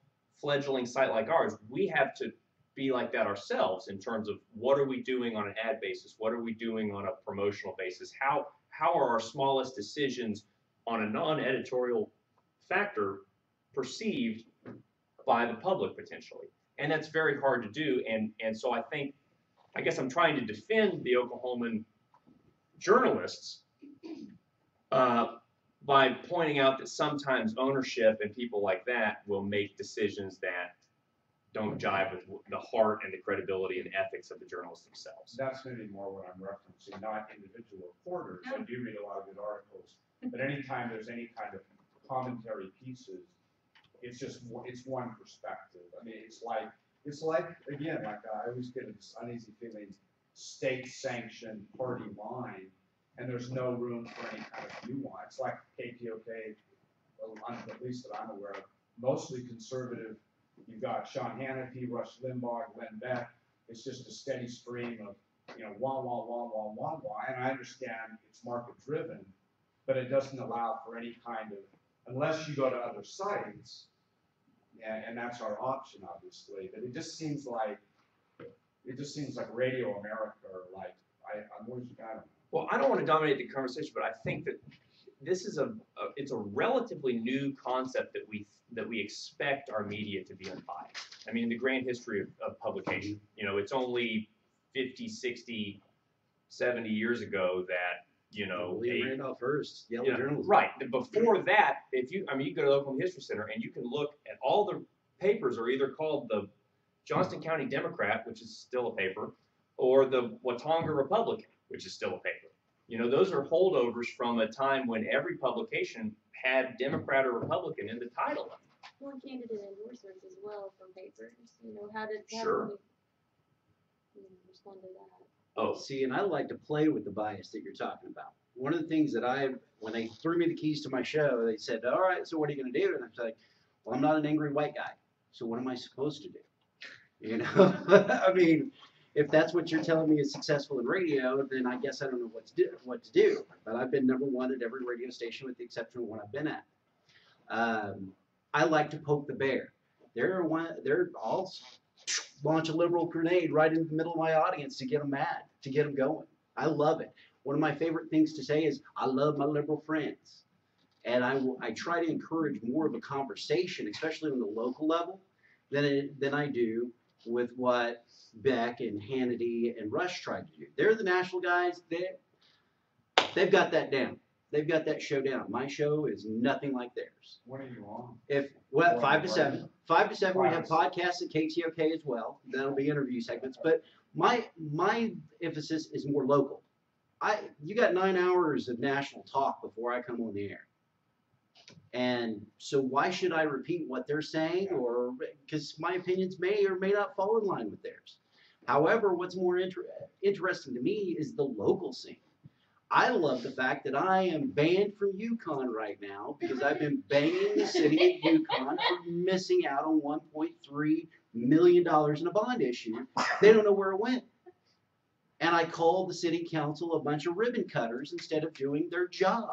fledgling site like ours, we have to be like that ourselves in terms of what are we doing on an ad basis? What are we doing on a promotional basis? How, how are our smallest decisions on a non-editorial factor perceived by the public potentially? And that's very hard to do, and, and so I think, I guess I'm trying to defend the Oklahoman journalists uh, by pointing out that sometimes ownership and people like that will make decisions that don't jive with the heart and the credibility and ethics of the journalists themselves. That's maybe more what I'm referencing, not individual reporters. I do read a lot of good articles, but anytime there's any kind of commentary pieces, it's just, it's one perspective. I mean, it's like, it's like, again, like I always get this uneasy feeling, state-sanctioned party line, and there's no room for any kind of nuance. Like K T O K, well, at least that I'm aware of, mostly conservative. You've got Sean Hannity, Rush Limbaugh, Glenn Beck. It's just a steady stream of, you know, wah, wah, wah, wah, wah, wah. And I understand it's market-driven, but it doesn't allow for any kind of, unless you go to other sites, and, and that's our option, obviously. But it just seems like it just seems like Radio America, or like I, I'm always kind of. Well, I don't want to dominate the conversation, but I think that this is a, a it's a relatively new concept that we that we expect our media to be unbiased. I mean, in the grand history of, of publication, you know, it's only fifty, sixty, seventy years ago that. You know, Lee Randolph Hearst, yellow yeah, journalism. Right. Before that, if you, I mean, you go to the Oklahoma History Center and you can look at all the papers are either called the Johnston County Democrat, which is still a paper, or the Watonga Republican, which is still a paper. You know, those are holdovers from a time when every publication had Democrat or Republican in the title. Well, candidate endorsers as well from papers. You know, how did how sure. did we, you know, respond to that? Oh, see, and I like to play with the bias that you're talking about. One of the things that I, when they threw me the keys to my show, they said, all right, so what are you going to do? And I'm like, well, I'm not an angry white guy, so what am I supposed to do? You know, I mean, if that's what you're telling me is successful in radio, then I guess I don't know what to do. What to do. But I've been number one at every radio station with the exception of one I've been at. Um, I like to poke the bear. There are one, they're all... launch a liberal grenade right in the middle of my audience to get them mad, to get them going. I love it. One of my favorite things to say is, I love my liberal friends. And I, I try to encourage more of a conversation, especially on the local level, than, it, than I do with what Beck and Hannity and Rush tried to do. They're the national guys. They, they've got that down. They've got that show down. My show is nothing like theirs. What are you on? If well, five to seven, five to seven. We have podcasts at K T O K as well. That'll be interview segments. But my my emphasis is more local. I you got nine hours of national talk before I come on the air. And so why should I repeat what they're saying, or because my opinions may or may not fall in line with theirs? However, what's more inter interesting to me is the local scene. I love the fact that I am banned from UConn right now because I've been banging the city of UConn for missing out on one point three million dollars in a bond issue. They don't know where it went. And I called the city council a bunch of ribbon cutters instead of doing their job.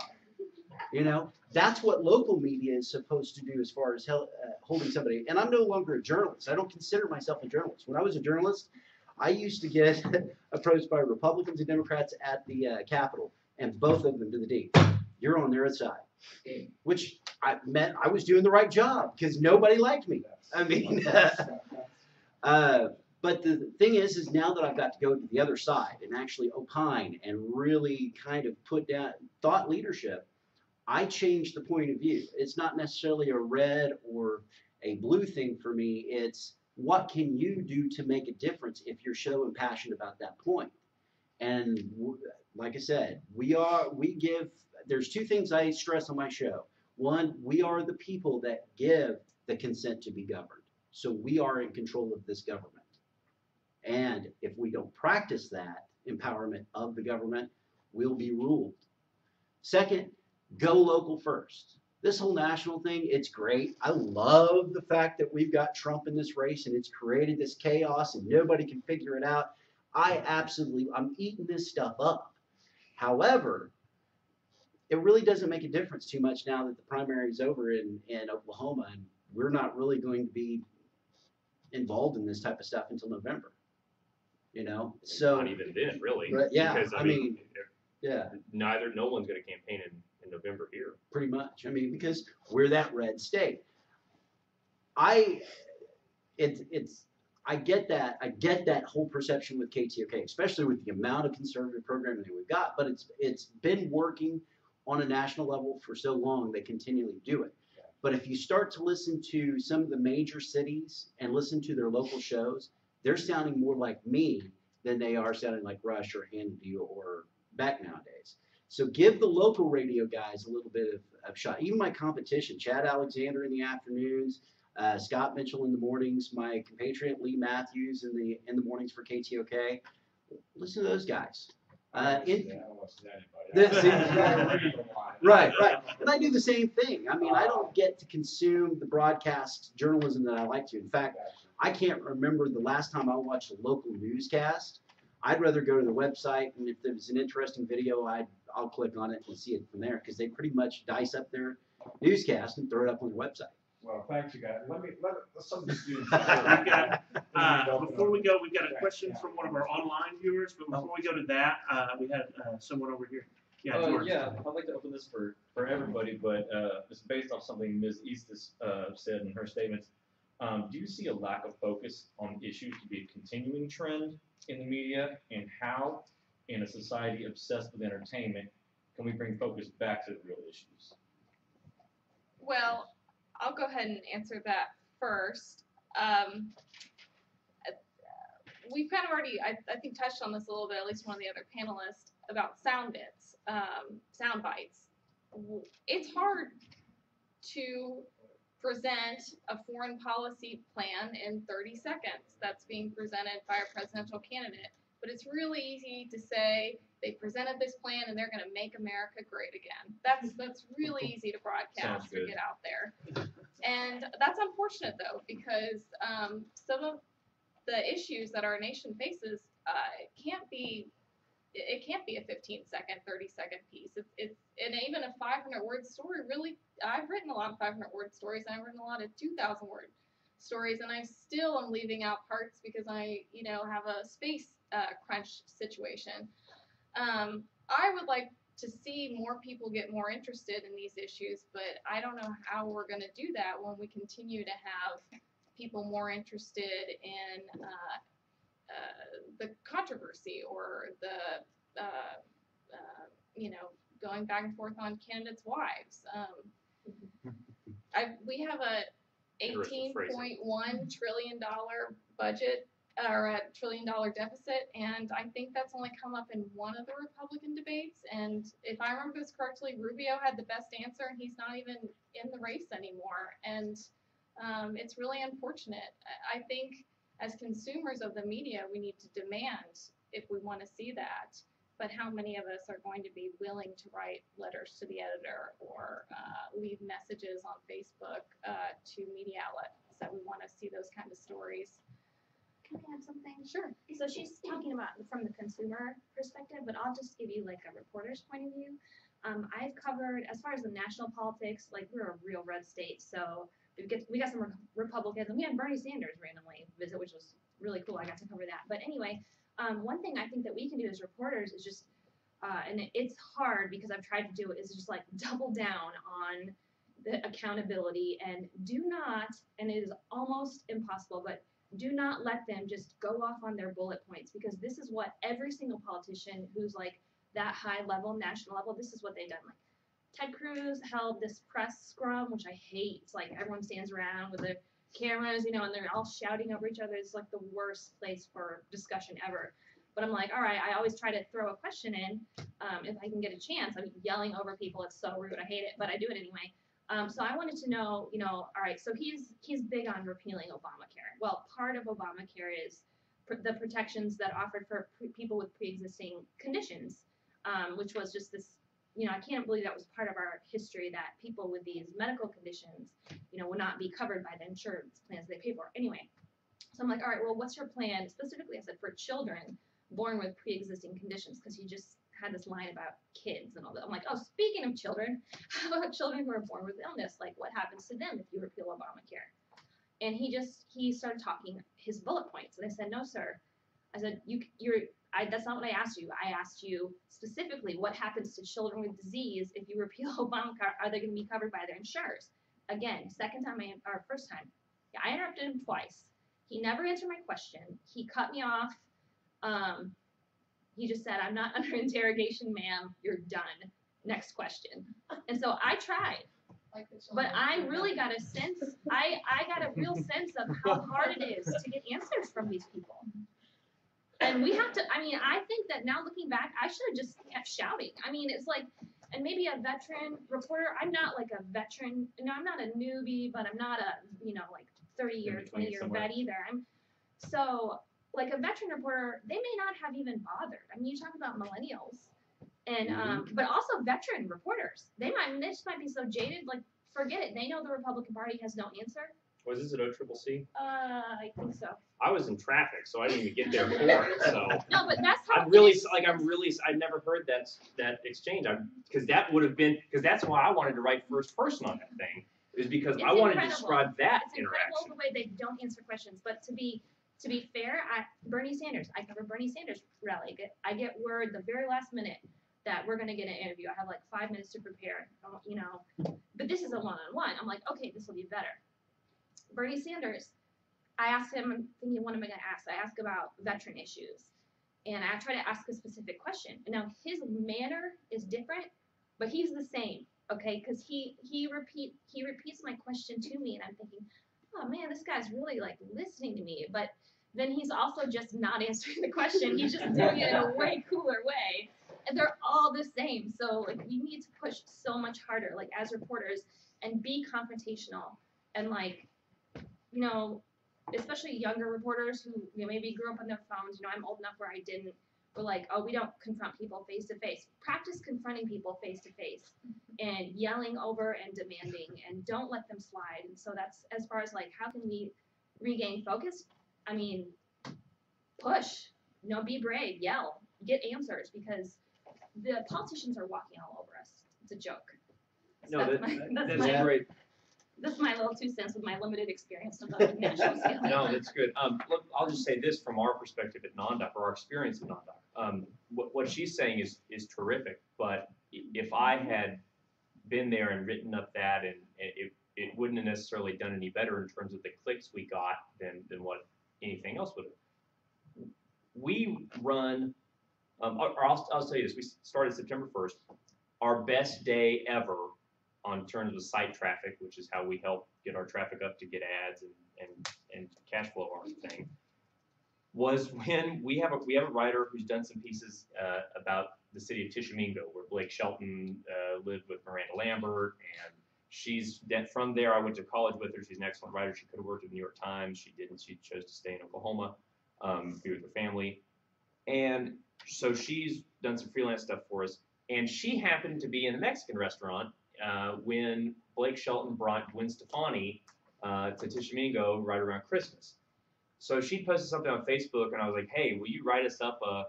You know, that's what local media is supposed to do as far as held, uh, holding somebody. And I'm no longer a journalist. I don't consider myself a journalist. When I was a journalist, I used to get approached by Republicans and Democrats at the uh, Capitol, and both of them to the D. You're on their side, which I meant I was doing the right job because nobody liked me. I mean, uh, but the thing is, is now that I've got to go to the other side and actually opine and really kind of put down thought leadership, I changed the point of view. It's not necessarily a red or a blue thing for me. It's what can you do to make a difference if you're so impassioned about that point? And w like I said, we are, we give, there's two things I stress on my show. One, we are the people that give the consent to be governed. So we are in control of this government. And if we don't practice that empowerment of the government, we'll be ruled. Second, go local first. This whole national thing, it's great. I love the fact that we've got Trump in this race and it's created this chaos and nobody can figure it out. I absolutely, I'm eating this stuff up. However, it really doesn't make a difference too much now that the primary is over in, in Oklahoma, and we're not really going to be involved in this type of stuff until November. You know, so not even then, really. Right, yeah, because, I, I mean, mean yeah, neither no one's going to campaign in, in November here. Pretty much. I mean, because we're that red state. I, it's it's I get that I get that whole perception with K T O K, especially with the amount of conservative programming that we've got. But it's it's been working on a national level for so long, they continually do it. Yeah. But if you start to listen to some of the major cities and listen to their local shows, they're sounding more like me than they are sounding like Rush or Hannity or Beck nowadays. So give the local radio guys a little bit of, of shot. Even my competition, Chad Alexander in the afternoons, uh, Scott Mitchell in the mornings, my compatriot Lee Matthews in the in the mornings for K T O K. Listen to those guys. Uh, in, yeah, I don't want to see anybody. This, right, right. And I do the same thing. I mean, I don't get to consume the broadcast journalism that I like to. In fact, I can't remember the last time I watched a local newscast. I'd rather go to the website, and if there's an interesting video, I'd, I'll click on it and see it from there, because they pretty much dice up their newscast and throw it up on the website. Well, thanks, you guys. Let me let some students. uh, before we go, we've got a question from one of our online viewers, but before we go to that, uh, we had uh, someone over here. Yeah, uh, yeah, I'd like to open this for, for everybody, but uh, it's based off something Miz Eastes uh, said in her statements. Um, do you see a lack of focus on issues to be a continuing trend in the media, and how, in a society obsessed with entertainment, can we bring focus back to the real issues? Well, I'll go ahead and answer that first. Um, we've kind of already, I, I think, touched on this a little bit, at least one of the other panelists, about sound bits, um, sound bites. It's hard to present a foreign policy plan in thirty seconds that's being presented by a presidential candidate. But it's really easy to say they presented this plan and they're going to make America great again. That's that's really easy to broadcast and get out there. And that's unfortunate, though, because um, some of the issues that our nation faces uh, can't be, it can't be a fifteen second, thirty second piece. It's, it's, and even a five hundred word story, really, I've written a lot of five hundred word stories, and I've written a lot of two thousand word stories, and I still am leaving out parts because I, you know, have a space uh, crunch situation. Um, I would like to see more people get more interested in these issues, but I don't know how we're going to do that when we continue to have people more interested in uh, uh, the controversy or the, uh, uh, you know, going back and forth on candidates' wives. Um, I, we have a eighteen point one trillion dollar budget, or a trillion dollar deficit, and I think that's only come up in one of the Republican debates. And if I remember this correctly, Rubio had the best answer, and he's not even in the race anymore. And um, it's really unfortunate. I think as consumers of the media, we need to demand if we want to see that. But how many of us are going to be willing to write letters to the editor or uh, leave messages on Facebook uh, to media outlets that we want to see those kind of stories? Can I add something? Sure. So she's talking about from the consumer perspective, but I'll just give you like a reporter's point of view. Um, I've covered, as far as the national politics, like we're a real red state, so we get we got some re Republicans, and we had Bernie Sanders randomly visit, which was really cool. I got to cover that. But anyway. Um, one thing I think that we can do as reporters is just, uh, and it, it's hard because I've tried to do it, is just like double down on the accountability and do not, and it is almost impossible, but do not let them just go off on their bullet points, because this is what every single politician who's like that high level, national level, this is what they've done. Like Ted Cruz held this press scrum, which I hate. It's like everyone stands around with a cameras, you know, and they're all shouting over each other. It's like the worst place for discussion ever. But I'm like, all right, I always try to throw a question in um, if I can get a chance. I'm yelling over people. It's so rude. I hate it, but I do it anyway. Um, so I wanted to know, you know, all right, so he's he's big on repealing Obamacare. Well, part of Obamacare is pr the protections that offered for pre people with pre-existing conditions, um, which was just this, you know, I can't believe that was part of our history that people with these medical conditions, you know, would not be covered by the insurance plans they pay for. Anyway, so I'm like, all right, well, what's your plan? Specifically, I said, for children born with pre-existing conditions, because he just had this line about kids and all that. I'm like, oh, speaking of children, how about children who are born with illness? Like, what happens to them if you repeal Obamacare? And he just, he started talking his bullet points. And I said, no, sir. I said, you, you're, I, that's not what I asked you. I asked you specifically what happens to children with disease if you repeal Obamacare. Are they going to be covered by their insurers? Again, second time, I, or first time, yeah, I interrupted him twice. He never answered my question. He cut me off. Um, he just said, I'm not under interrogation, ma'am. You're done. Next question. And so I tried. Like but I really got a sense, I, I got a real sense of how hard it is to get answers from these people. And we have to, I mean, I think that now looking back, I should have just kept shouting. I mean, it's like, and maybe a veteran reporter, I'm not like a veteran, no, I'm not a newbie, but I'm not a, you know, like thirty year, twenty year vet either. I'm, so like a veteran reporter, they may not have even bothered. I mean, you talk about millennials and, um, but also veteran reporters, they might, they just might be so jaded, like, forget it. They know the Republican Party has no answer. Was this at O triple C? Uh, I think so. I was in traffic, so I didn't even get there before. So no, but that's how. I'm really like I'm really I never heard that that exchange. I because that would have been because that's why I wanted to write first person on that thing is because it's I wanted incredible. to describe that it's interaction. It's incredible the way they don't answer questions. But to be to be fair, I, Bernie Sanders. I cover Bernie Sanders rally. I get word the very last minute that we're going to get an interview. I have like five minutes to prepare. You know, but this is a one on one. I'm like, okay, this will be better. Bernie Sanders, I asked him, I'm thinking, what am I going to ask? I asked about veteran issues, and I try to ask a specific question. Now, his manner is different, but he's the same, okay? Because he he repeat he repeats my question to me, and I'm thinking, oh, man, this guy's really, like, listening to me. But then he's also just not answering the question. He's just doing it in a way cooler way. And they're all the same. So, like, you need to push so much harder, like, as reporters, and be confrontational and, like, you know, especially younger reporters who you know, maybe grew up on their phones, you know, I'm old enough where I didn't, were like, oh, we don't confront people face to face. Practice confronting people face to face and yelling over and demanding and don't let them slide. And so that's as far as like, how can we regain focus? I mean, push, you know, be brave, yell, get answers because the politicians are walking all over us. It's a joke. So no, that's, that, my, that's, that's my, great. That's my little two cents with my limited experience on the national scale. No, that's good. Um, look, I'll just say this from our perspective at NonDoc, or our experience at NonDoc. Um, what, what she's saying is is terrific, but if I had been there and written up that, and it, it wouldn't have necessarily done any better in terms of the clicks we got than, than what anything else would have. We run, um, or I'll, I'll tell you this, we started September first, our best day ever on terms of site traffic, which is how we help get our traffic up to get ads and and, and cash flow on the thing, was when we have a we have a writer who's done some pieces uh, about the city of Tishomingo, where Blake Shelton uh, lived with Miranda Lambert, and she's from there. I went to college with her. She's an excellent writer. She could have worked at the New York Times. She didn't. She chose to stay in Oklahoma, um, be with her family, and so she's done some freelance stuff for us. And she happened to be in a Mexican restaurant Uh, when Blake Shelton brought Gwen Stefani uh, to Tishomingo right around Christmas. So she posted something on Facebook, and I was like, hey, will you write us up a,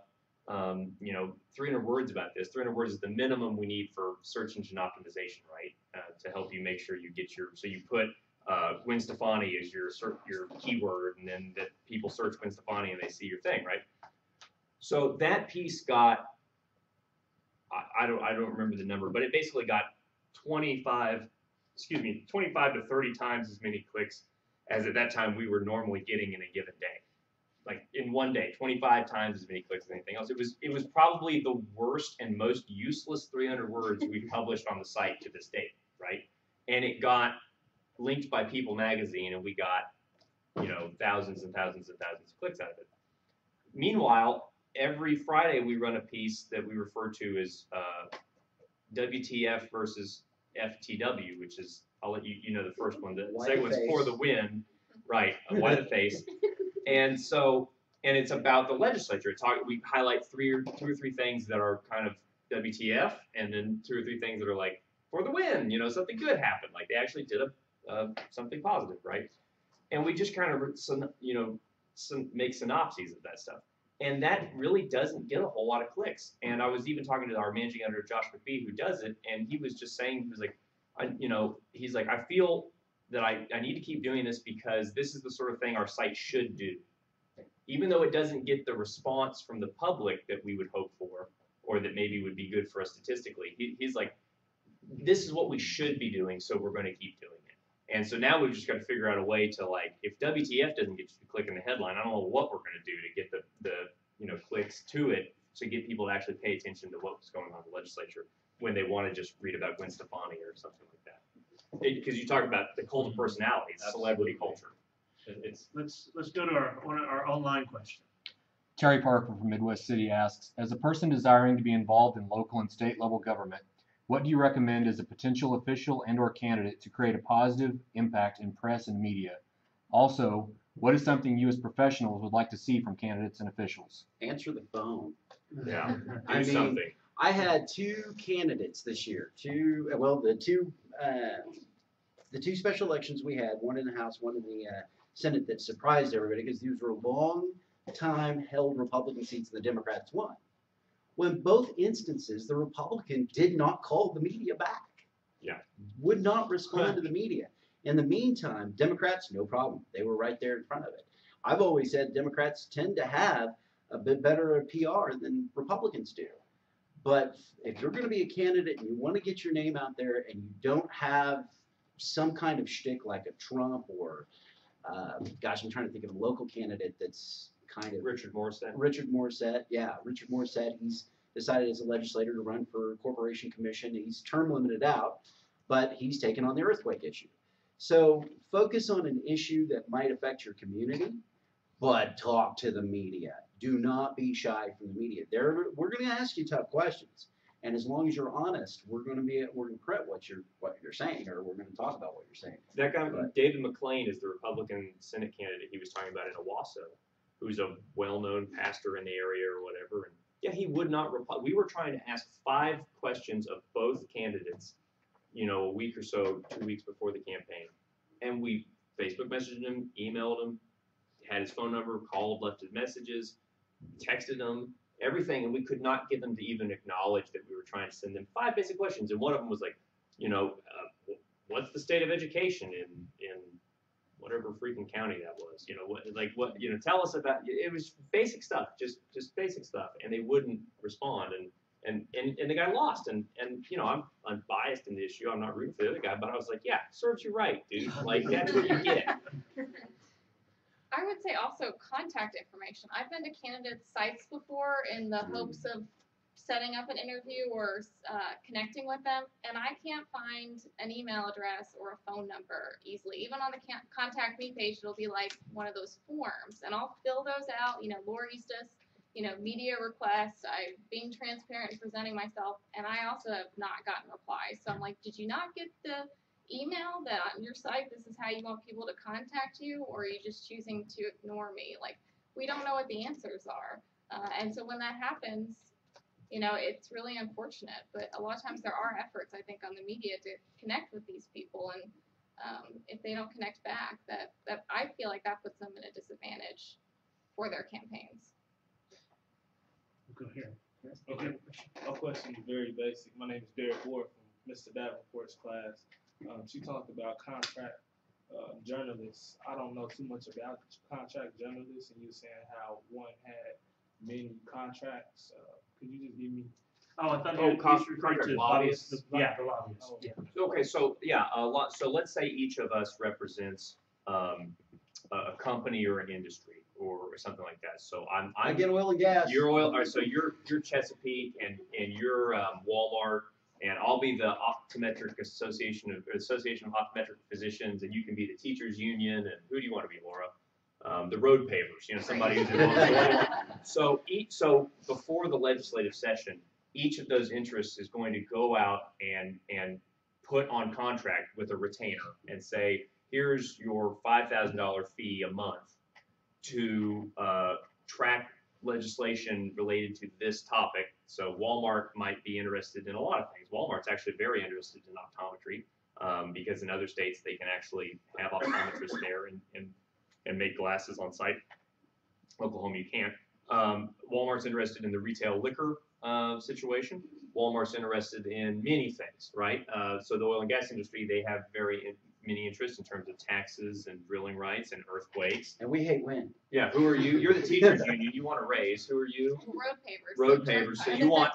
um, you know, three hundred words about this? three hundred words is the minimum we need for search engine optimization, right? Uh, to help you make sure you get your, so you put uh, Gwen Stefani as your, your keyword, and then that people search Gwen Stefani and they see your thing, right? So that piece got, I, I don't, I don't remember the number, but it basically got twenty-five, excuse me, twenty-five to thirty times as many clicks as at that time we were normally getting in a given day. Like in one day, twenty-five times as many clicks as anything else. It was it was probably the worst and most useless three hundred words we've published on the site to this date, right? And it got linked by People magazine, and we got, you know, thousands and thousands and thousands of clicks out of it. Meanwhile, every Friday we run a piece that we refer to as uh, W T F versus F T W, which is, I'll let you, you know the first one. The White second face. One's For the Win, right, Why the Face. And so, and it's about the legislature. It's how we highlight three or, two or three things that are kind of W T F, and then two or three things that are like, for the win, you know, something good happened. Like they actually did a, uh, something positive, right? And we just kind of, you know, some, make synopses of that stuff. And that really doesn't get a whole lot of clicks. And I was even talking to our managing editor, Josh McBee, who does it, and he was just saying, he was like, I, you know, he's like, I feel that I, I need to keep doing this because this is the sort of thing our site should do. Even though it doesn't get the response from the public that we would hope for, or that maybe would be good for us statistically, he, he's like, this is what we should be doing, so we're going to keep doing it. And so now we've just got to figure out a way to, like, if W T F doesn't get you to click in the headline, I don't know what we're going to do to get the, the you know, clicks to it, to get people to actually pay attention to what's going on in the legislature when they want to just read about Gwen Stefani or something like that. Because you talk about the cult of personality, it's celebrity culture. It's, let's, let's go to our, our online question. Terry Parker from Midwest City asks, as a person desiring to be involved in local and state level government, what do you recommend as a potential official and or candidate to create a positive impact in press and media? Also, what is something you as professionals would like to see from candidates and officials? Answer the phone. Yeah, I do something. Mean, I had two candidates this year. Two, well, the two, uh, the two special elections we had, one in the House, one in the uh, Senate, that surprised everybody because these were long time held Republican seats and the Democrats won. Well, in both instances, the Republican did not call the media back. Yeah. Would not respond to the media. In the meantime, Democrats, no problem. They were right there in front of it. I've always said Democrats tend to have a bit better P R than Republicans do. But if you're going to be a candidate and you want to get your name out there and you don't have some kind of shtick like a Trump or Uh, gosh, I'm trying to think of a local candidate that's kind of... Richard Morissette. Richard Morissette, yeah. Richard Morissette, he's decided as a legislator to run for Corporation Commission. He's term limited out, but he's taken on the earthquake issue. So focus on an issue that might affect your community, but talk to the media. Do not be shy from the media. They're, we're going to ask you tough questions, and as long as you're honest, we're going to be we're going to prep what you're what you're saying, or we're going to talk about what you're saying. That guy, but, David McLean, is the Republican Senate candidate he was talking about in Owasso, who's a well-known pastor in the area or whatever. And yeah, he would not reply. We were trying to ask five questions of both candidates, you know, a week or so, two weeks before the campaign, and we Facebook messaged him, emailed him, had his phone number, called, left his messages, texted him. Everything, and we could not get them to even acknowledge that we were trying to send them five basic questions. And one of them was like, you know, uh, what's the state of education in in whatever freaking county that was? You know, what like what you know, tell us about. It was basic stuff, just just basic stuff, and they wouldn't respond, and and and, and the guy lost. And and you know, I'm I'm biased in the issue. I'm not rooting for the other guy, but I was like, yeah, serves you right, dude. Like that's what you get. I would say also contact information. I've been to candidates' sites before in the hopes of setting up an interview or uh, connecting with them, and I can't find an email address or a phone number easily. Even on the contact me page, it'll be like one of those forms, and I'll fill those out. You know, Laura Eastes, you know, media requests. I'm being transparent and presenting myself, and I also have not gotten replies. So I'm like, did you not get the email that on your site this is how you want people to contact you, or are you just choosing to ignore me? Like, we don't know what the answers are, uh, and so when that happens, you know, it's really unfortunate, but a lot of times there are efforts, I think, on the media to connect with these people, and um, if they don't connect back, that that I feel like that puts them in a disadvantage for their campaigns. We'll go here. Okay, my question is very basic. My name is Derek Ward from Mister Davenport's class. Um, she talked about contract uh, journalists. I don't know too much about contract journalists, and you were saying how one had many contracts. Uh, could you just give me? Oh, I thought oh, you con contract lobbyists. Lobbyist. Yeah, the lobbyists. Oh, yeah. Okay, so yeah, a lot. So let's say each of us represents um, a company or an industry or something like that. So I'm, I'm I get oil and gas. Your oil. All right, so you're you're Chesapeake and and you're um, Walmart. And I'll be the optometric association of association of optometric physicians, and you can be the teachers union. And who do you want to be, Laura? um, the road pavers, you know, somebody who's involved in soil. So each, so before the legislative session, each of those interests is going to go out and and put on contract with a retainer and say, here's your five thousand dollar fee a month to uh, track legislation related to this topic. So Walmart might be interested in a lot of things. Walmart's actually very interested in optometry um, because in other states they can actually have optometrists there and, and, and make glasses on site. Oklahoma, you can't. Um, Walmart's interested in the retail liquor uh, situation. Walmart's interested in many things, right? Uh, so the oil and gas industry, they have very in many interests in terms of taxes and drilling rights and earthquakes. And we hate wind. Yeah, who are you? You're the teachers union. You want to raise. Who are you? Road pavers. Road pavers. So you want,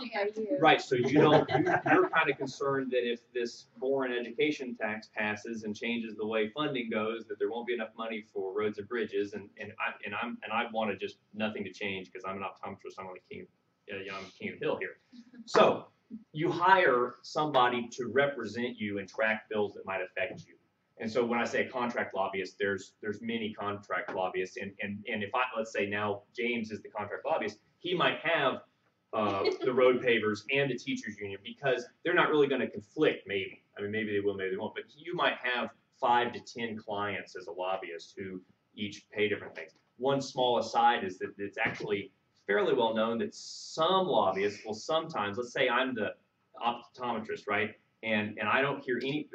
right, so you don't, you're, you're kind of concerned that if this foreign education tax passes and changes the way funding goes, that there won't be enough money for roads and bridges. And, and, I, and, I'm, and I want to just nothing to change because I'm an optometrist. I'm on the king. Uh, you know, I'm King of the Hill here. So you hire somebody to represent you and track bills that might affect you. And so when I say contract lobbyist, there's there's many contract lobbyists. And, and, and if I, let's say now James is the contract lobbyist, he might have uh, the road pavers and the teachers union because they're not really going to conflict, maybe. I mean, maybe they will, maybe they won't. But you might have five to ten clients as a lobbyist who each pay different things. One small aside is that it's actually fairly well known that some lobbyists will sometimes, let's say I'm the optometrist, right? And and I don't hear any,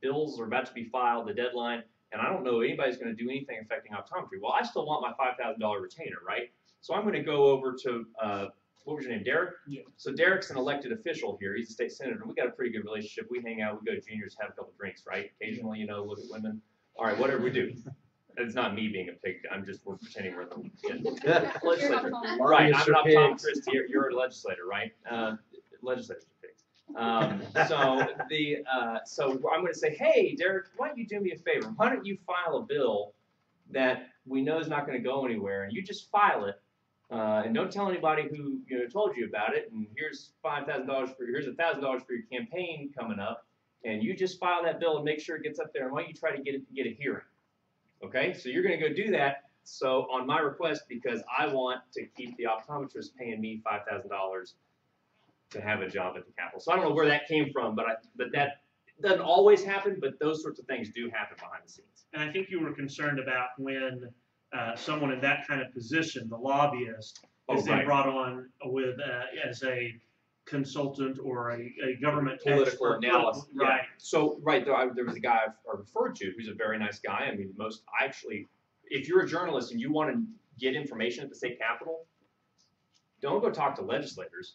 bills are about to be filed, the deadline, and I don't know anybody's going to do anything affecting optometry. Well, I still want my five thousand dollar retainer, right? So I'm going to go over to, uh, what was your name, Derek? Yeah. So Derek's an elected official here. He's a state senator. We got a pretty good relationship. We hang out, we go to juniors, have a couple drinks, right? Occasionally, you know, look at women. All right, whatever we do. It's not me being a pig. I'm just we're pretending we're the yeah. legislator. Right, I'm an optometrist. You're, you're a legislator, right? Uh, legislator. Um, so the uh, so I'm going to say, hey, Derek, why don't you do me a favor? Why don't you file a bill that we know is not going to go anywhere, and you just file it, uh, and don't tell anybody who you know told you about it. And here's five thousand dollars for here's a thousand dollars for your campaign coming up, and you just file that bill and make sure it gets up there. And why don't you try to get it get a hearing? Okay, so you're going to go do that. So on my request, because I want to keep the optometrist paying me five thousand dollars. To have a job at the Capitol. So I don't know where that came from, but I, but that doesn't always happen, but those sorts of things do happen behind the scenes. And I think you were concerned about when uh, someone in that kind of position, the lobbyist, oh, is right. then brought on with uh, as a consultant or a, a government political analysis. Right. Yeah. So right there, I, there was a guy I referred to who's a very nice guy. I mean, most actually, if you're a journalist and you want to get information at the state Capitol, don't go talk to legislators.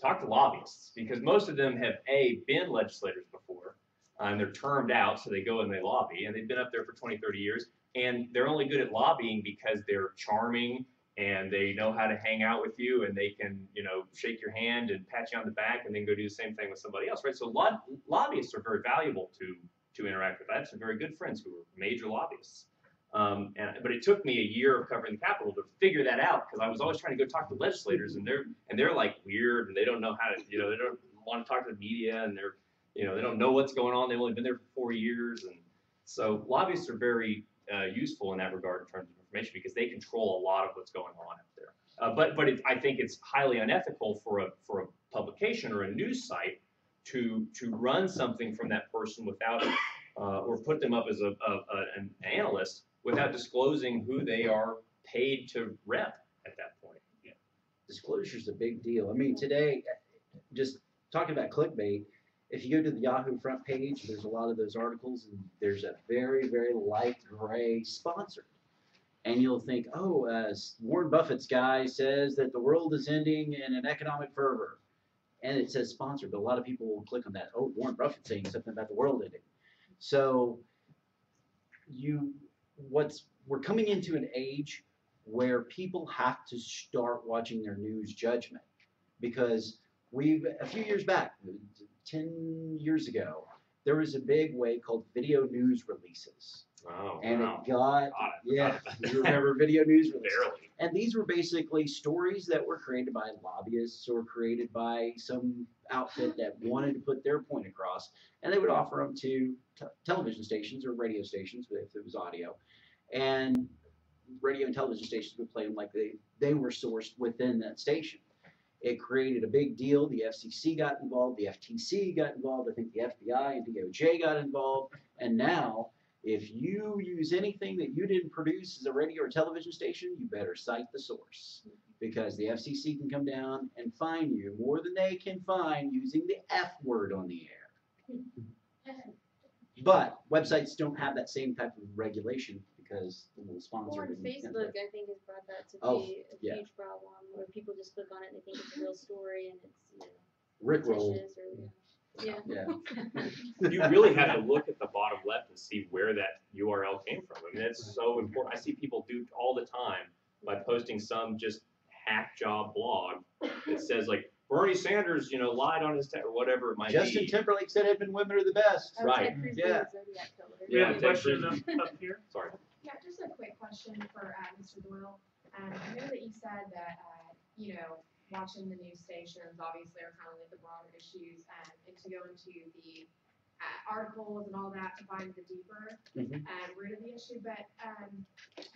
Talk to lobbyists, because most of them have, A, been legislators before, uh, and they're termed out, so they go and they lobby, and they've been up there for twenty, thirty years, and they're only good at lobbying because they're charming, and they know how to hang out with you, and they can, you know, shake your hand and pat you on the back, and then go do the same thing with somebody else, right? So lo lobbyists are very valuable to, to interact with. I have some very good friends who were major lobbyists. Um, and, but it took me a year of covering the Capitol to figure that out because I was always trying to go talk to legislators and they're and they're like weird and they don't know how to you know they don't want to talk to the media and they're you know they don't know what's going on. They've only been there for four years and so lobbyists are very uh, useful in that regard in terms of information because they control a lot of what's going on out there. Uh, but but it, I think it's highly unethical for a for a publication or a news site to to run something from that person without uh, or put them up as a, a, a an analyst. Without disclosing who they are paid to rep at that point. Yeah. Disclosure's a big deal. I mean, today, just talking about clickbait, if you go to the Yahoo front page, there's a lot of those articles, and there's a very, very light gray sponsored. And you'll think, oh, uh, Warren Buffett's guy says that the world is ending in an economic fervor. And it says sponsored, but a lot of people will click on that. Oh, Warren Buffett's saying something about the world ending. So you... What's we're coming into an age where people have to start watching their news judgment because we've a few years back, ten years ago, there was a big wave called video news releases. Wow. And wow. it got, God, yeah, you remember video news releases. Barely. And these were basically stories that were created by lobbyists or created by some outfit that wanted to put their point across. And they would offer them to t television stations or radio stations if it was audio. And radio and television stations would play them like they, they were sourced within that station. It created a big deal. The F C C got involved. The F T C got involved. I think the F B I and D O J got involved. And now, if you use anything that you didn't produce as a radio or television station, you better cite the source, because the F C C can come down and fine you more than they can fine using the F word on the air. But websites don't have that same type of regulation, because the little sponsor. Or on Facebook, I think, has brought that to oh, be a yeah. huge problem, where people just click on it and they think it's a real story, and it's, you know, Rickroll. Yeah. yeah. You really have to look at the bottom left and see where that U R L came from. I mean, that's so important. I see people do all the time by posting some just hack job blog that says, like, Bernie Sanders, you know, lied on his tech or whatever it might Justin be. Justin Timberlake said it, been women are the best. Oh, right. Ted Cruz yeah. We have a question up, up here. Sorry. Yeah, just a quick question for uh, Mister Doyle. Um, I know that you said that, uh, you know, watching the news stations obviously are kind of like the broader issues, um, and to go into the uh, articles and all that to find the deeper mm-hmm. uh, root of the issue. But um,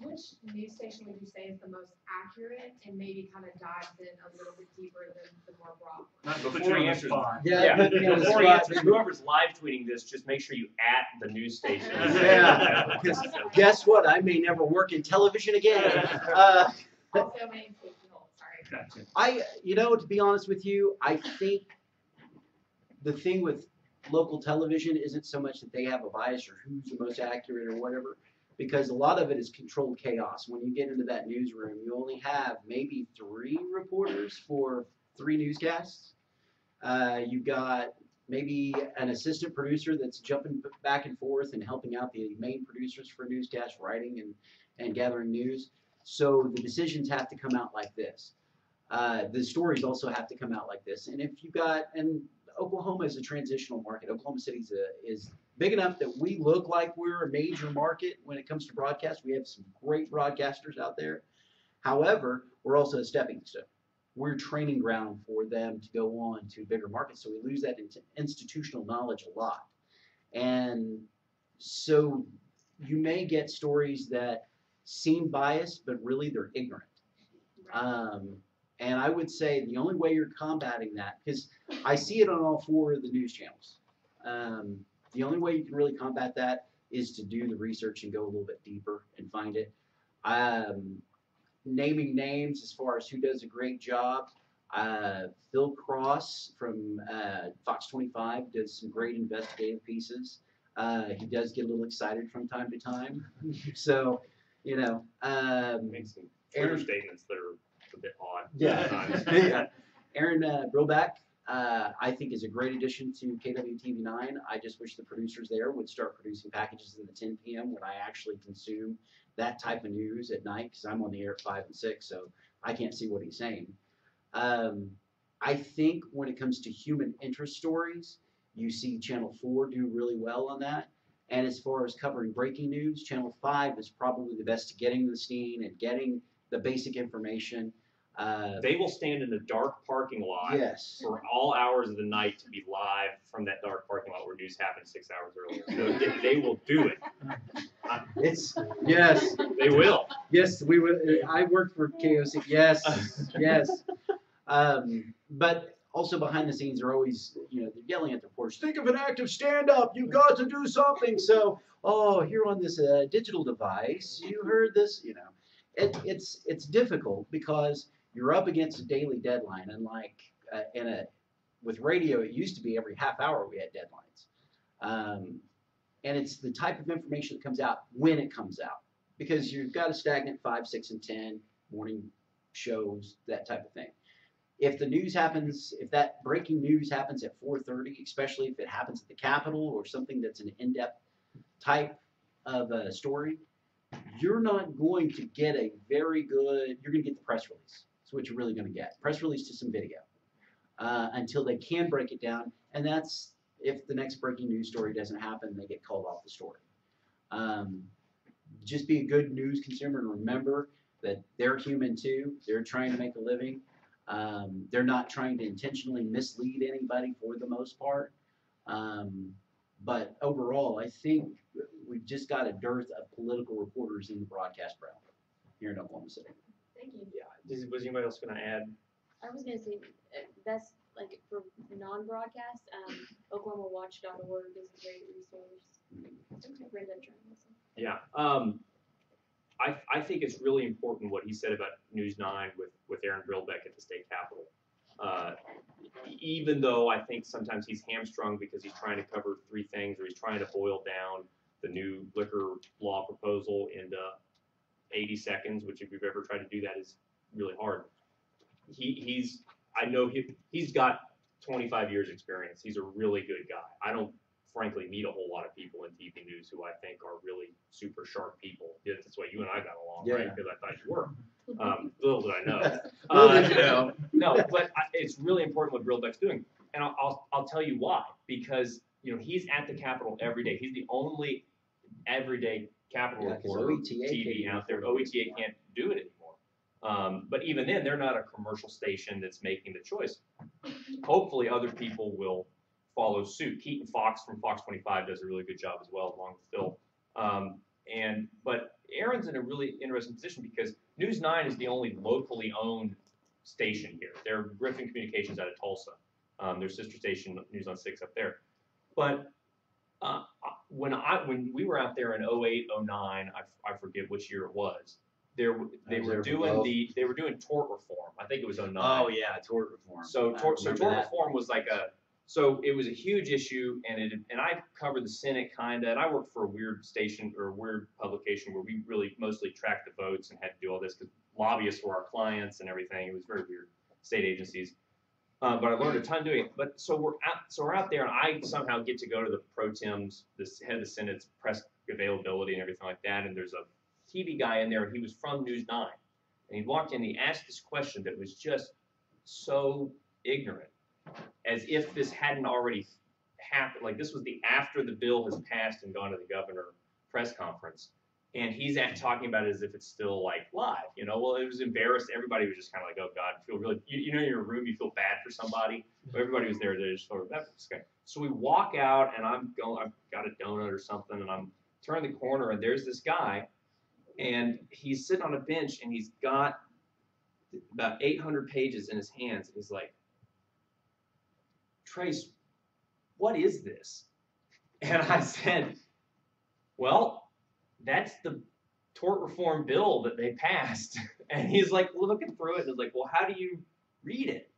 which news station would you say is the most accurate and maybe kind of dives in a little bit deeper than the more broad one? Before you answer, yeah, yeah. yeah. Before answers, whoever's live tweeting this, just make sure you at the news station. Yeah, because guess what? I may never work in television again. Uh, also, my I, you know, to be honest with you, I think the thing with local television isn't so much that they have a bias or who's the most accurate or whatever, because a lot of it is controlled chaos. When you get into that newsroom, you only have maybe three reporters for three newscasts. Uh, you've got maybe an assistant producer that's jumping back and forth and helping out the main producers for newscast writing and, and gathering news. So the decisions have to come out like this. Uh, the stories also have to come out like this. And if you got, and Oklahoma is a transitional market. Oklahoma City is, a, is big enough that we look like we're a major market when it comes to broadcast. We have some great broadcasters out there. However, we're also a stepping stone. We're training ground for them to go on to bigger markets. So we lose that in institutional knowledge a lot. And so you may get stories that seem biased, but really they're ignorant. Um, And I would say the only way you're combating that, because I see it on all four of the news channels, um, the only way you can really combat that is to do the research and go a little bit deeper and find it. Um, naming names as far as who does a great job, uh, Phil Cross from uh, Fox twenty-five does some great investigative pieces. Uh, he does get a little excited from time to time. So, you know. Um, Makes some clear statements that are a bit odd. Yeah. yeah. Aaron uh, Broback, uh, I think, is a great addition to K W T V nine. I just wish the producers there would start producing packages in the ten P M when I actually consume that type of news at night, because I'm on the air at five and six, so I can't see what he's saying. Um, I think when it comes to human interest stories, you see Channel four do really well on that. And as far as covering breaking news, Channel five is probably the best at getting the scene and getting the basic information. Uh, they will stand in a dark parking lot yes. for all hours of the night to be live from that dark parking lot where news happened six hours earlier. So they, they will do it. Uh, it's yes, they will. Yes, we will. I worked for K O C. Yes, yes. Um, but also behind the scenes, they're always, you know, they're yelling at the reporters. Think of an active stand-up. You got to do something. So, oh, here on this uh, digital device, you heard this, you know. It, it's it's difficult because you're up against a daily deadline, and like uh, in a with radio, it used to be every half hour we had deadlines, um, and it's the type of information that comes out when it comes out, because you've got a stagnant five, six, and ten morning shows, that type of thing. If the news happens, if that breaking news happens at four thirty, especially if it happens at the Capitol or something that's an in-depth type of a story, you're not going to get a very good, you're going to get the press release. That's what you're really going to get. Press release to some video uh, until they can break it down. And that's if the next breaking news story doesn't happen, they get called off the story. Um, just be a good news consumer and remember that they're human too. They're trying to make a living. Um, they're not trying to intentionally mislead anybody for the most part. Um, But overall, I think we've just got a dearth of political reporters in the broadcast realm. here in Oklahoma City. Thank you. Yeah. Does, was anybody else going to add? I was going to say that's like for non-broadcast, um, Oklahoma Watch dot org is a great resource. Okay, Brandon journalism. Yeah. Um, I, I think it's really important what he said about News nine with, with Aaron Brillbeck at the state capitol. Uh, even though I think sometimes he's hamstrung because he's trying to cover three things, or he's trying to boil down the new liquor law proposal into eighty seconds, which if you've ever tried to do that is really hard. He, he's, I know he, he's got twenty-five years experience. He's a really good guy. I don't frankly meet a whole lot of people in T V news who I think are really super sharp people. That's why you and I got along, yeah. Right? Because I thought you were. Um, little did I know. little uh, did you know. No, but I, it's really important what Brillbeck's doing. And I'll, I'll, I'll tell you why. Because, you know, he's at the Capitol every day. He's the only everyday Capitol yeah, reporter T V out there. O E T A can't do it anymore. Um, but even then, they're not a commercial station that's making the choice. Hopefully other people will follow suit. Keaton Fox from Fox twenty-five does a really good job as well, along with Phil. Um, and, but Aaron's in a really interesting position because News nine is the only locally owned station here. They're Griffin Communications out of Tulsa. Um, their sister station, News on six, up there. But uh, when I when we were out there in oh eight, oh nine, I, I forget which year it was, there they were doing the they were doing tort reform. I think it was oh nine. Oh yeah, tort reform. So tort so tort reform was like a so it was a huge issue, and it and I covered the Senate kinda, and I worked for a weird station or a weird publication where we really mostly tracked the votes and had to do all this because lobbyists were our clients and everything. It was very weird. State agencies. Uh, but I learned a ton doing it. But so we're out, so we're out there, and I somehow get to go to the pro tems, the head of the Senate's press availability and everything like that. And there's a T V guy in there, and he was from News nine, and he walked in, and he asked this question that was just so ignorant, as if this hadn't already happened. Like this was the after the bill has passed and gone to the governor press conference, and he's at talking about it as if it's still like live, you know. Well, it was embarrassed. Everybody was just kind of like, "Oh God, I feel really." You, you know, in your room, you feel bad for somebody. Everybody was there. They just sort of that's okay. So we walk out, and I'm going. I've got a donut or something, and I'm turning the corner, and there's this guy, and he's sitting on a bench, and he's got about eight hundred pages in his hands, and he's like, "Trace, what is this?" And I said, "Well, that's the tort reform bill that they passed." And he's like looking through it and was like, "Well, how do you read it?"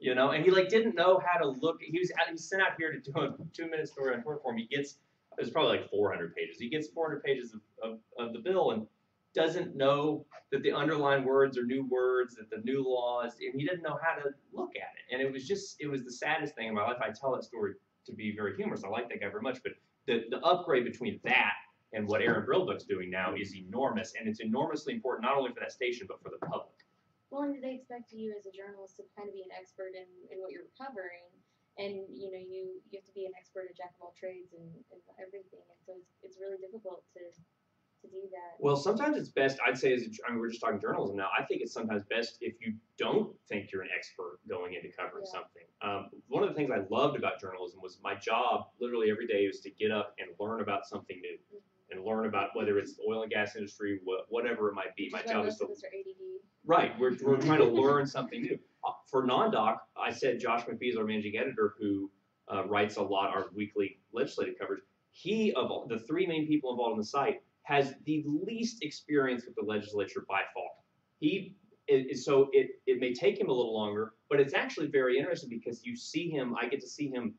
You know, and he like didn't know how to look. He was out, he was sent out here to do a two-minute story on tort reform. He gets, it was probably like four hundred pages. He gets four hundred pages of, of, of the bill and doesn't know that the underlying words are new words, that the new laws, and he didn't know how to look at it. And it was just, it was the saddest thing in my life. I tell that story to be very humorous. I like that guy very much, but the, the upgrade between that and what Aaron Brillbeck's doing now is enormous, and it's enormously important not only for that station but for the public. Well, and they expect you as a journalist to kind of be an expert in, in what you're covering, and you know you, you have to be an expert at jack of all trades and, and everything, and so it's, it's really difficult to to do that. Well, sometimes it's best, I'd say, as a, I mean, we're just talking journalism now. I think it's sometimes best if you don't think you're an expert going into covering yeah. something. Um, one of the things I loved about journalism was my job, literally every day, was to get up and learn about something new. Mm-hmm. And learn about whether it's the oil and gas industry, wh whatever it might be. My job is to right. We're we're trying to learn something new. For NonDoc, I said Josh McPhee is our managing editor who uh, writes a lot our weekly legislative coverage. He of all, the three main people involved in the site has the least experience with the legislature by far. He is, so it it may take him a little longer, but it's actually very interesting because you see him. I get to see him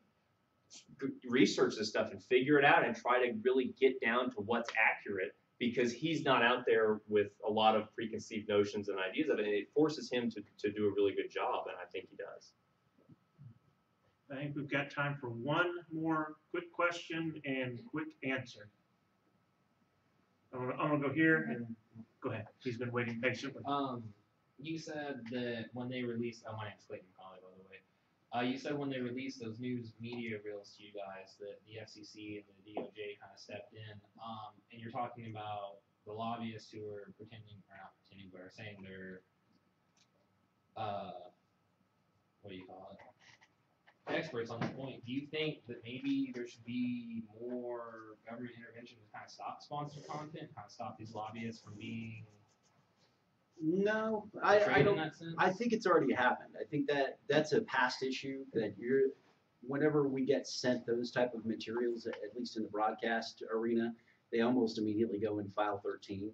research this stuff and figure it out and try to really get down to what's accurate, because he's not out there with a lot of preconceived notions and ideas of it, and it forces him to, to do a really good job, and I think he does. I think we've got time for one more quick question and quick answer. I'm gonna, I'm gonna go here and go ahead. He's been waiting patiently. Um, you said that when they released, oh, my name's Clayton Colley, by the way. Uh, you said when they released those news media reels to you guys that the F C C and the D O J kind of stepped in, um, and you're talking about the lobbyists who are pretending, or not pretending, but are saying they're, uh, what do you call it, experts on the point. Do you think that maybe there should be more government intervention to kind of stop sponsored content, kind of stop these lobbyists from being No, I, I don't. I think it's already happened. I think that that's a past issue that you're. Whenever we get sent those type of materials, at least in the broadcast arena, they almost immediately go in file thirteen.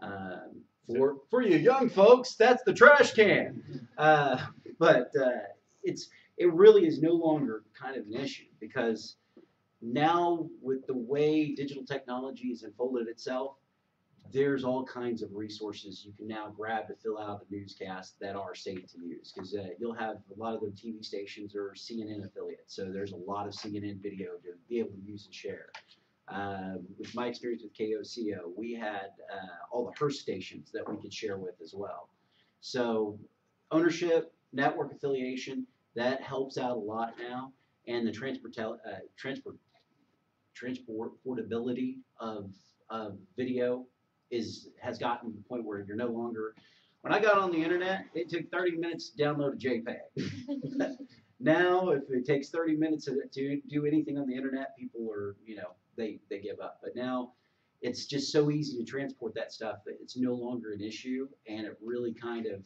Um, for for you young folks, that's the trash can. Uh, but uh, it's it really is no longer kind of an issue because now with the way digital technology has unfolded itself, there's all kinds of resources you can now grab to fill out the newscast that are safe to use because uh, you'll have a lot of the T V stations or C N N affiliates. So there's a lot of C N N video to be able to use and share. Uh, with my experience with K O C O, we had uh, all the Hearst stations that we could share with as well. So ownership, network affiliation, that helps out a lot now. And the transport, uh, transport, transportability of, of video Is, has gotten to the point where you're no longer. When I got on the internet, it took thirty minutes to download a JPEG. Now, if it takes thirty minutes to, to do anything on the internet, people are, you know, they, they give up. But now, it's just so easy to transport that stuff that it's no longer an issue, and it really kind of,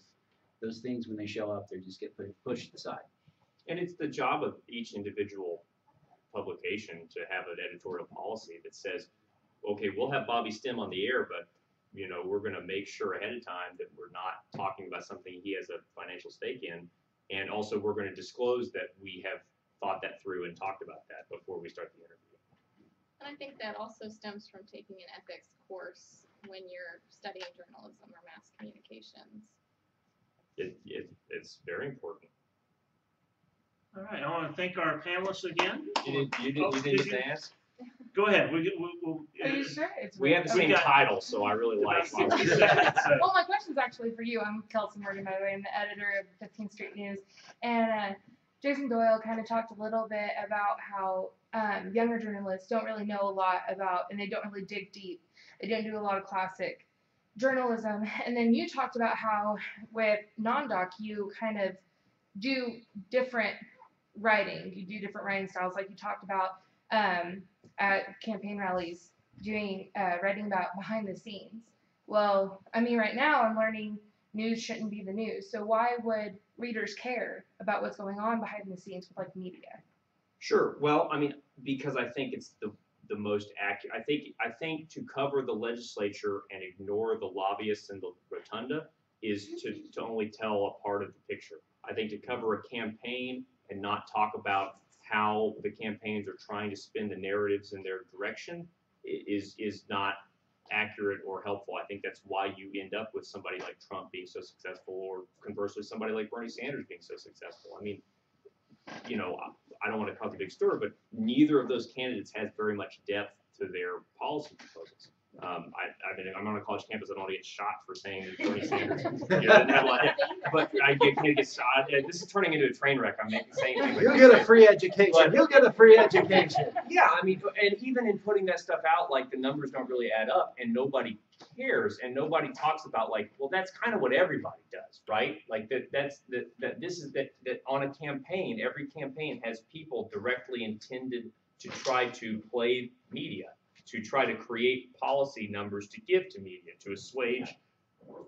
those things when they show up, they just get pushed aside. And it's the job of each individual publication to have an editorial policy that says, okay, we'll have Bobby Stem on the air, but you know, we're going to make sure ahead of time that we're not talking about something he has a financial stake in. And also we're going to disclose that we have thought that through and talked about that before we start the interview. And I think that also stems from taking an ethics course when you're studying journalism or mass communications. It, it, it's very important. All right. I want to thank our panelists again. You, did, you, did, oh, you didn't did you? ask? Go ahead. We, we, we, Are you sure? It's we have the same title, so I really like it. Well, my question's actually for you. I'm Kelson Morgan, by the way. I'm the editor of fifteenth street news. And uh, Jason Doyle kind of talked a little bit about how um, younger journalists don't really know a lot about, and they don't really dig deep. They don't do a lot of classic journalism. And then you talked about how with NonDoc, you kind of do different writing. You do different writing styles, like you talked about. Um, at campaign rallies, doing uh, writing about behind the scenes. Well, I mean, right now I'm learning news shouldn't be the news. So why would readers care about what's going on behind the scenes with like media? Sure. Well, I mean, because I think it's the the most accurate. I think I think to cover the legislature and ignore the lobbyists in the rotunda is to to only tell a part of the picture. I think to cover a campaign and not talk about how the campaigns are trying to spin the narratives in their direction is is not accurate or helpful. I think that's why you end up with somebody like Trump being so successful, or conversely, somebody like Bernie Sanders being so successful. I mean, you know, I don't want to cause a big stir, but neither of those candidates has very much depth to their policy proposals. Um, I, I mean, I'm on a college campus. I don't want to get shot for saying that Bernie Sanders, you know, didn't have a lot of, but I get, can't get shot. This is turning into a train wreck. I'm making the same thing. Like You'll get a free education. But, You'll get a free education. Yeah, I mean, and even in putting that stuff out, like the numbers don't really add up, and nobody cares, and nobody talks about like, well, that's kind of what everybody does, right? Like that. That's that. That this is that. That on a campaign, every campaign has people directly intended to try to play media, to try to create policy numbers to give to media, to assuage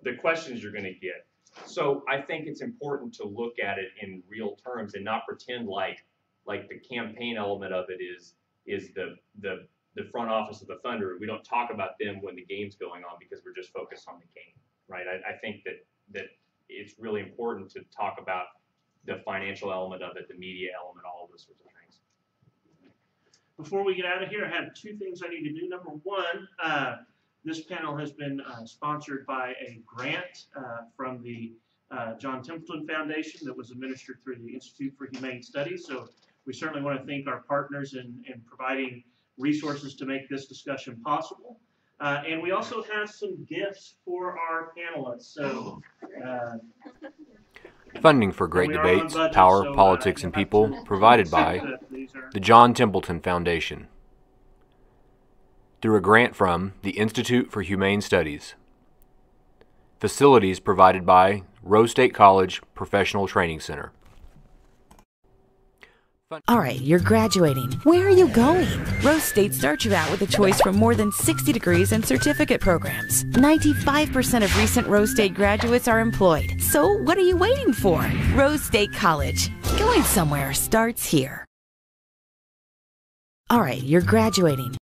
the questions you're going to get. So I think it's important to look at it in real terms and not pretend like like the campaign element of it is is the the the front office of the Thunder. We don't talk about them when the game's going on because we're just focused on the game, right? I, I think that that it's really important to talk about the financial element of it, the media element, all of those sorts of things. Before we get out of here, I have two things I need to do. Number one, uh, this panel has been uh, sponsored by a grant uh, from the uh, John Templeton Foundation that was administered through the Institute for Humane Studies. So we certainly want to thank our partners in, in providing resources to make this discussion possible. Uh, and we also have some gifts for our panelists. So. Uh, Funding for Great Debates, budget, Power, so, uh, Politics, and People, provided by the John Templeton Foundation through a grant from the Institute for Humane Studies. Facilities provided by Rose State College Professional Training Center. All right, you're graduating. Where are you going? Rose State starts you out with a choice from more than sixty degrees and certificate programs. ninety-five percent of recent Rose State graduates are employed. So what are you waiting for? Rose State College. Going somewhere starts here. All right, you're graduating.